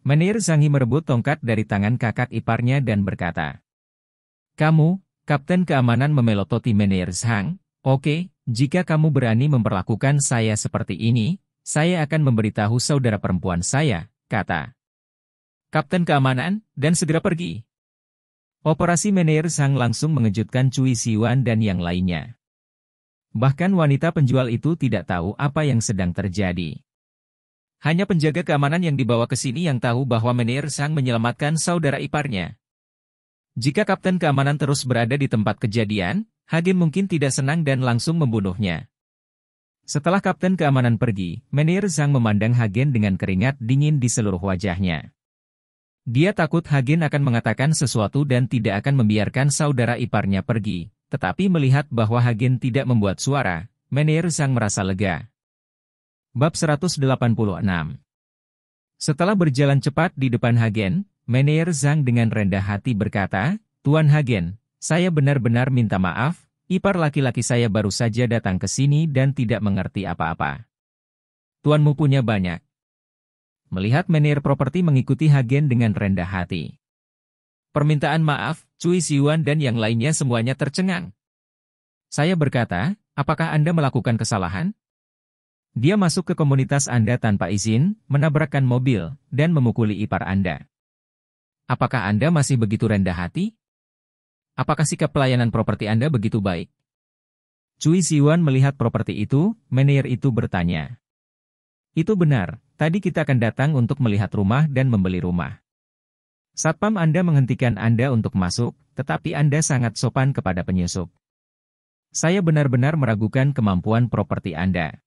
Menir Zangi merebut tongkat dari tangan kakak iparnya dan berkata, Kamu, Kapten Keamanan memelototi Menir Zhang, oke, jika kamu berani memperlakukan saya seperti ini, saya akan memberitahu saudara perempuan saya, kata Kapten Keamanan, dan segera pergi. Operasi Menir Zhang langsung mengejutkan Cui Siwan dan yang lainnya. Bahkan wanita penjual itu tidak tahu apa yang sedang terjadi. Hanya penjaga keamanan yang dibawa ke sini yang tahu bahwa Menir Zhang menyelamatkan saudara iparnya. Jika Kapten Keamanan terus berada di tempat kejadian, Hagen mungkin tidak senang dan langsung membunuhnya. Setelah Kapten Keamanan pergi, Menir Zhang memandang Hagen dengan keringat dingin di seluruh wajahnya. Dia takut Hagen akan mengatakan sesuatu dan tidak akan membiarkan saudara iparnya pergi. Tetapi melihat bahwa Hagen tidak membuat suara, Menir Zhang merasa lega. Bab 186. Setelah berjalan cepat di depan Hagen, Menir Zhang dengan rendah hati berkata, Tuan Hagen, saya benar-benar minta maaf, ipar laki-laki saya baru saja datang ke sini dan tidak mengerti apa-apa. Tuanmu punya banyak. Melihat Menir Property mengikuti Hagen dengan rendah hati. Permintaan maaf, Cui Siwan dan yang lainnya semuanya tercengang. Saya berkata, apakah Anda melakukan kesalahan? Dia masuk ke komunitas Anda tanpa izin, menabrakkan mobil, dan memukuli ipar Anda. Apakah Anda masih begitu rendah hati? Apakah sikap pelayanan properti Anda begitu baik? Cui Siwan melihat properti itu, manajer itu bertanya. Itu benar, tadi kita akan datang untuk melihat rumah dan membeli rumah. Satpam Anda menghentikan Anda untuk masuk, tetapi Anda sangat sopan kepada penyusup. Saya benar-benar meragukan kemampuan properti Anda.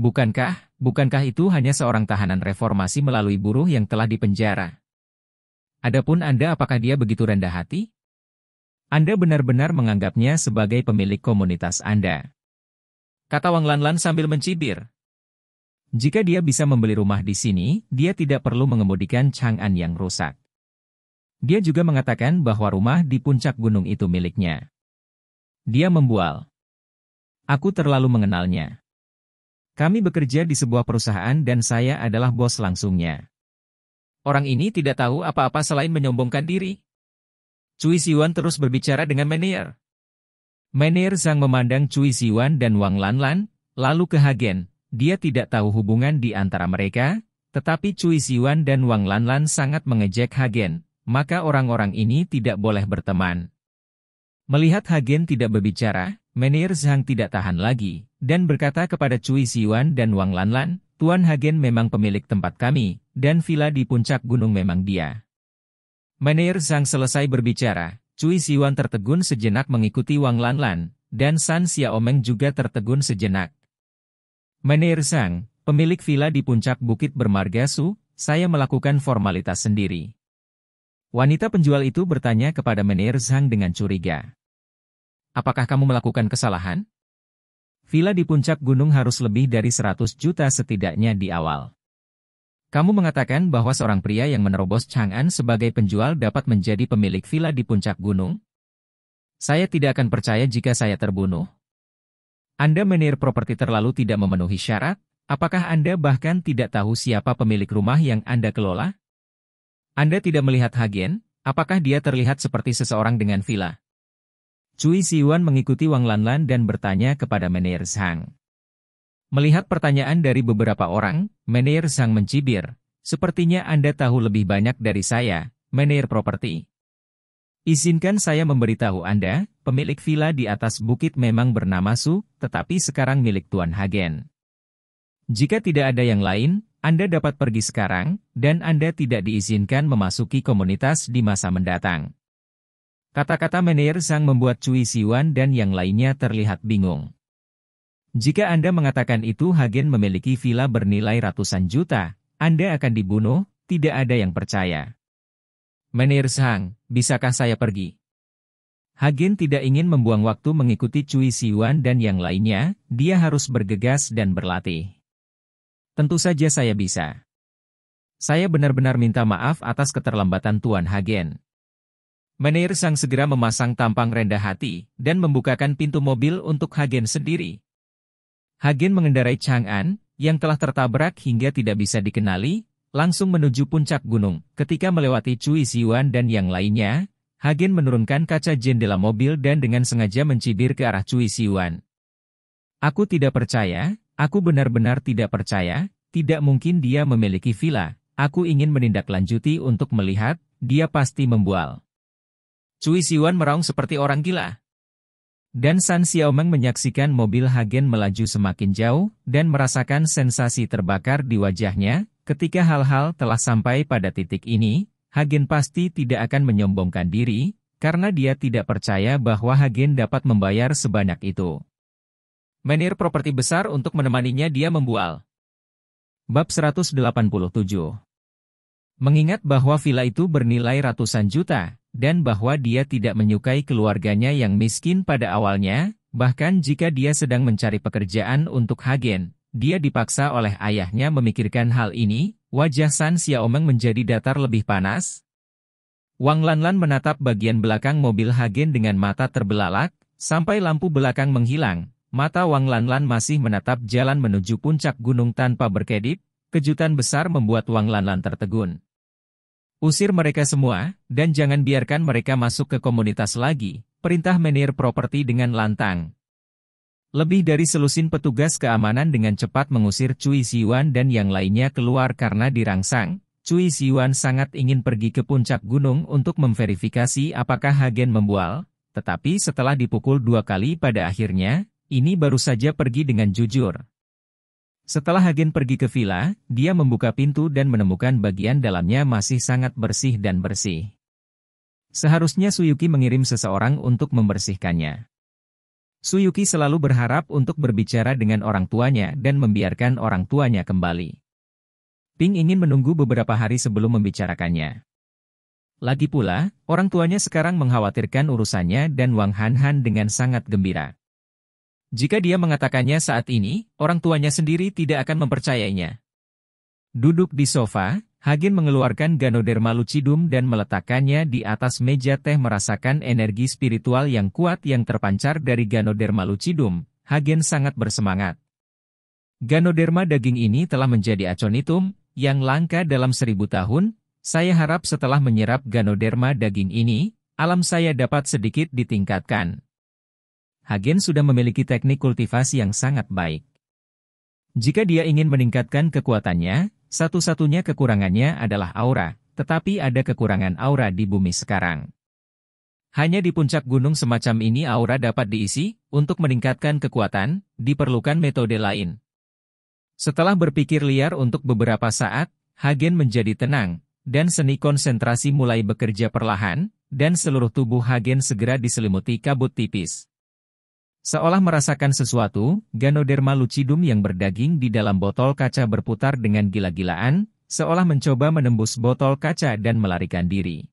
Bukankah itu hanya seorang tahanan reformasi melalui buruh yang telah dipenjara? Adapun Anda, apakah dia begitu rendah hati? Anda benar-benar menganggapnya sebagai pemilik komunitas Anda. Kata Wang Lanlan sambil mencibir. Jika dia bisa membeli rumah di sini, dia tidak perlu mengemudikan Chang'an yang rusak. Dia juga mengatakan bahwa rumah di puncak gunung itu miliknya. Dia membual. Aku terlalu mengenalnya. Kami bekerja di sebuah perusahaan dan saya adalah bos langsungnya. Orang ini tidak tahu apa-apa selain menyombongkan diri. Cui Siwan terus berbicara dengan Menir. Menir Zhang memandang Cui Siwan dan Wang Lanlan, lalu ke Hagen. Dia tidak tahu hubungan di antara mereka, tetapi Cui Siwan dan Wang Lanlan sangat mengejek Hagen, maka orang-orang ini tidak boleh berteman. Melihat Hagen tidak berbicara, Menir Zhang tidak tahan lagi, dan berkata kepada Cui Siwan dan Wang Lanlan, Tuan Hagen memang pemilik tempat kami, dan villa di puncak gunung memang dia. Menir Zhang selesai berbicara, Cui Siwan tertegun sejenak mengikuti Wang Lanlan, dan San Xiaomeng juga tertegun sejenak. Menir Zhang, pemilik villa di puncak bukit bermarga Su, saya melakukan formalitas sendiri. Wanita penjual itu bertanya kepada Menir Zhang dengan curiga. Apakah kamu melakukan kesalahan? Villa di puncak gunung harus lebih dari 100 juta setidaknya di awal. Kamu mengatakan bahwa seorang pria yang menerobos Chang'an sebagai penjual dapat menjadi pemilik villa di puncak gunung? Saya tidak akan percaya jika saya terbunuh. Anda Menir Property terlalu tidak memenuhi syarat, apakah Anda bahkan tidak tahu siapa pemilik rumah yang Anda kelola? Anda tidak melihat Hagen, apakah dia terlihat seperti seseorang dengan villa? Cui Siwan mengikuti Wang Lanlan dan bertanya kepada Menir Zhang. Melihat pertanyaan dari beberapa orang, Menir Zhang mencibir, sepertinya Anda tahu lebih banyak dari saya, Menir Property. Izinkan saya memberitahu Anda, pemilik villa di atas bukit memang bernama Su, tetapi sekarang milik Tuan Hagen. Jika tidak ada yang lain, Anda dapat pergi sekarang, dan Anda tidak diizinkan memasuki komunitas di masa mendatang. Kata-kata Menir Zhang membuat Cui Siwan dan yang lainnya terlihat bingung. Jika Anda mengatakan itu Hagen memiliki villa bernilai ratusan juta, Anda akan dibunuh, tidak ada yang percaya. Menir Sang, bisakah saya pergi? Hagen tidak ingin membuang waktu mengikuti Cui Siwan dan yang lainnya, dia harus bergegas dan berlatih. Tentu saja saya bisa. Saya benar-benar minta maaf atas keterlambatan Tuan Hagen. Menir Sang segera memasang tampang rendah hati dan membukakan pintu mobil untuk Hagen sendiri. Hagen mengendarai Chang'an, yang telah tertabrak hingga tidak bisa dikenali, langsung menuju puncak gunung. Ketika melewati Cui Siwan dan yang lainnya, Hagen menurunkan kaca jendela mobil dan dengan sengaja mencibir ke arah Cui Siwan. Aku tidak percaya, aku benar-benar tidak percaya, tidak mungkin dia memiliki villa, aku ingin menindaklanjuti untuk melihat, dia pasti membual. Cui Siwan meraung seperti orang gila. Dan San Xiaomeng menyaksikan mobil Hagen melaju semakin jauh dan merasakan sensasi terbakar di wajahnya, ketika hal-hal telah sampai pada titik ini, Hagen pasti tidak akan menyombongkan diri, karena dia tidak percaya bahwa Hagen dapat membayar sebanyak itu. Menir properti besar untuk menemaninya dia membual. Bab 187. Mengingat bahwa villa itu bernilai ratusan juta, dan bahwa dia tidak menyukai keluarganya yang miskin pada awalnya, bahkan jika dia sedang mencari pekerjaan untuk Hagen, dia dipaksa oleh ayahnya memikirkan hal ini, wajah San Xiaomeng menjadi datar lebih panas. Wang Lanlan menatap bagian belakang mobil Hagen dengan mata terbelalak, sampai lampu belakang menghilang. Mata Wang Lanlan masih menatap jalan menuju puncak gunung tanpa berkedip, kejutan besar membuat Wang Lanlan tertegun. Usir mereka semua, dan jangan biarkan mereka masuk ke komunitas lagi, perintah Menir Properti dengan lantang. Lebih dari selusin petugas keamanan dengan cepat mengusir Cui Siwan dan yang lainnya keluar karena dirangsang. Cui Siwan sangat ingin pergi ke puncak gunung untuk memverifikasi apakah Hagen membual, tetapi setelah dipukul 2 kali pada akhirnya, ini baru saja pergi dengan jujur. Setelah Hagen pergi ke villa, dia membuka pintu dan menemukan bagian dalamnya masih sangat bersih dan bersih. Seharusnya Su Yuki mengirim seseorang untuk membersihkannya. Su Yuki selalu berharap untuk berbicara dengan orang tuanya dan membiarkan orang tuanya kembali. Ping ingin menunggu beberapa hari sebelum membicarakannya. Lagi pula, orang tuanya sekarang mengkhawatirkan urusannya dan Wang Hanhan dengan sangat gembira. Jika dia mengatakannya saat ini, orang tuanya sendiri tidak akan mempercayainya. Duduk di sofa, Hagen mengeluarkan Ganoderma lucidum dan meletakkannya di atas meja teh merasakan energi spiritual yang kuat yang terpancar dari Ganoderma lucidum. Hagen sangat bersemangat. Ganoderma daging ini telah menjadi aconitum, yang langka dalam 1000 tahun, saya harap setelah menyerap Ganoderma daging ini, alam saya dapat sedikit ditingkatkan. Hagen sudah memiliki teknik kultivasi yang sangat baik. Jika dia ingin meningkatkan kekuatannya, satu-satunya kekurangannya adalah aura, tetapi ada kekurangan aura di bumi sekarang. Hanya di puncak gunung semacam ini aura dapat diisi, untuk meningkatkan kekuatan, diperlukan metode lain. Setelah berpikir liar untuk beberapa saat, Hagen menjadi tenang, dan seni konsentrasi mulai bekerja perlahan, dan seluruh tubuh Hagen segera diselimuti kabut tipis. Seolah merasakan sesuatu, Ganoderma lucidum yang berdaging di dalam botol kaca berputar dengan gila-gilaan, seolah mencoba menembus botol kaca dan melarikan diri.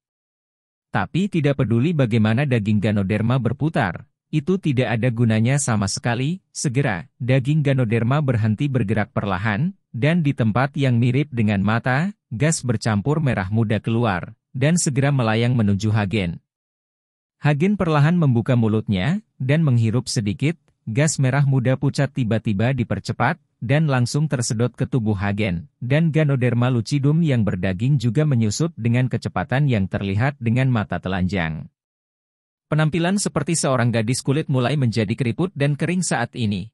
Tapi tidak peduli bagaimana daging Ganoderma berputar, itu tidak ada gunanya sama sekali. Segera, daging Ganoderma berhenti bergerak perlahan, dan di tempat yang mirip dengan mata, gas bercampur merah muda keluar, dan segera melayang menuju Hagen. Hagen perlahan membuka mulutnya, dan menghirup sedikit, gas merah muda pucat tiba-tiba dipercepat, dan langsung tersedot ke tubuh Hagen, dan Ganoderma lucidum yang berdaging juga menyusut dengan kecepatan yang terlihat dengan mata telanjang. Penampilan seperti seorang gadis kulit mulai menjadi keriput dan kering saat ini.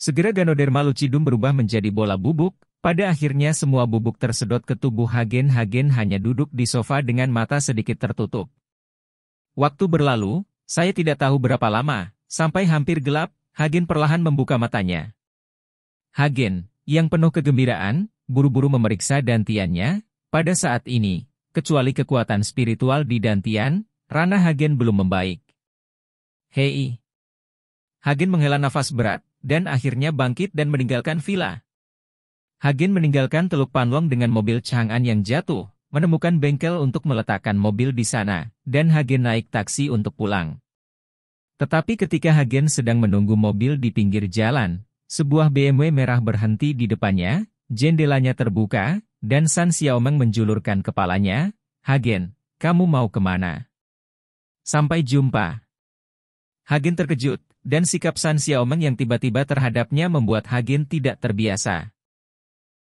Segera Ganoderma lucidum berubah menjadi bola bubuk, pada akhirnya semua bubuk tersedot ke tubuh Hagen. Hagen hanya duduk di sofa dengan mata sedikit tertutup. Waktu berlalu, saya tidak tahu berapa lama, sampai hampir gelap, Hagen perlahan membuka matanya. Hagen, yang penuh kegembiraan, buru-buru memeriksa dantiannya, pada saat ini, kecuali kekuatan spiritual di dantian, ranah Hagen belum membaik. Hei! Hagen menghela nafas berat, dan akhirnya bangkit dan meninggalkan villa. Hagen meninggalkan Teluk Panlong dengan mobil Chang'an yang jatuh, menemukan bengkel untuk meletakkan mobil di sana, dan Hagen naik taksi untuk pulang. Tetapi ketika Hagen sedang menunggu mobil di pinggir jalan, sebuah BMW merah berhenti di depannya, jendelanya terbuka, dan San Xiaomeng menjulurkan kepalanya, "Hagen, kamu mau kemana? Sampai jumpa." Hagen terkejut, dan sikap San Xiaomeng yang tiba-tiba terhadapnya membuat Hagen tidak terbiasa.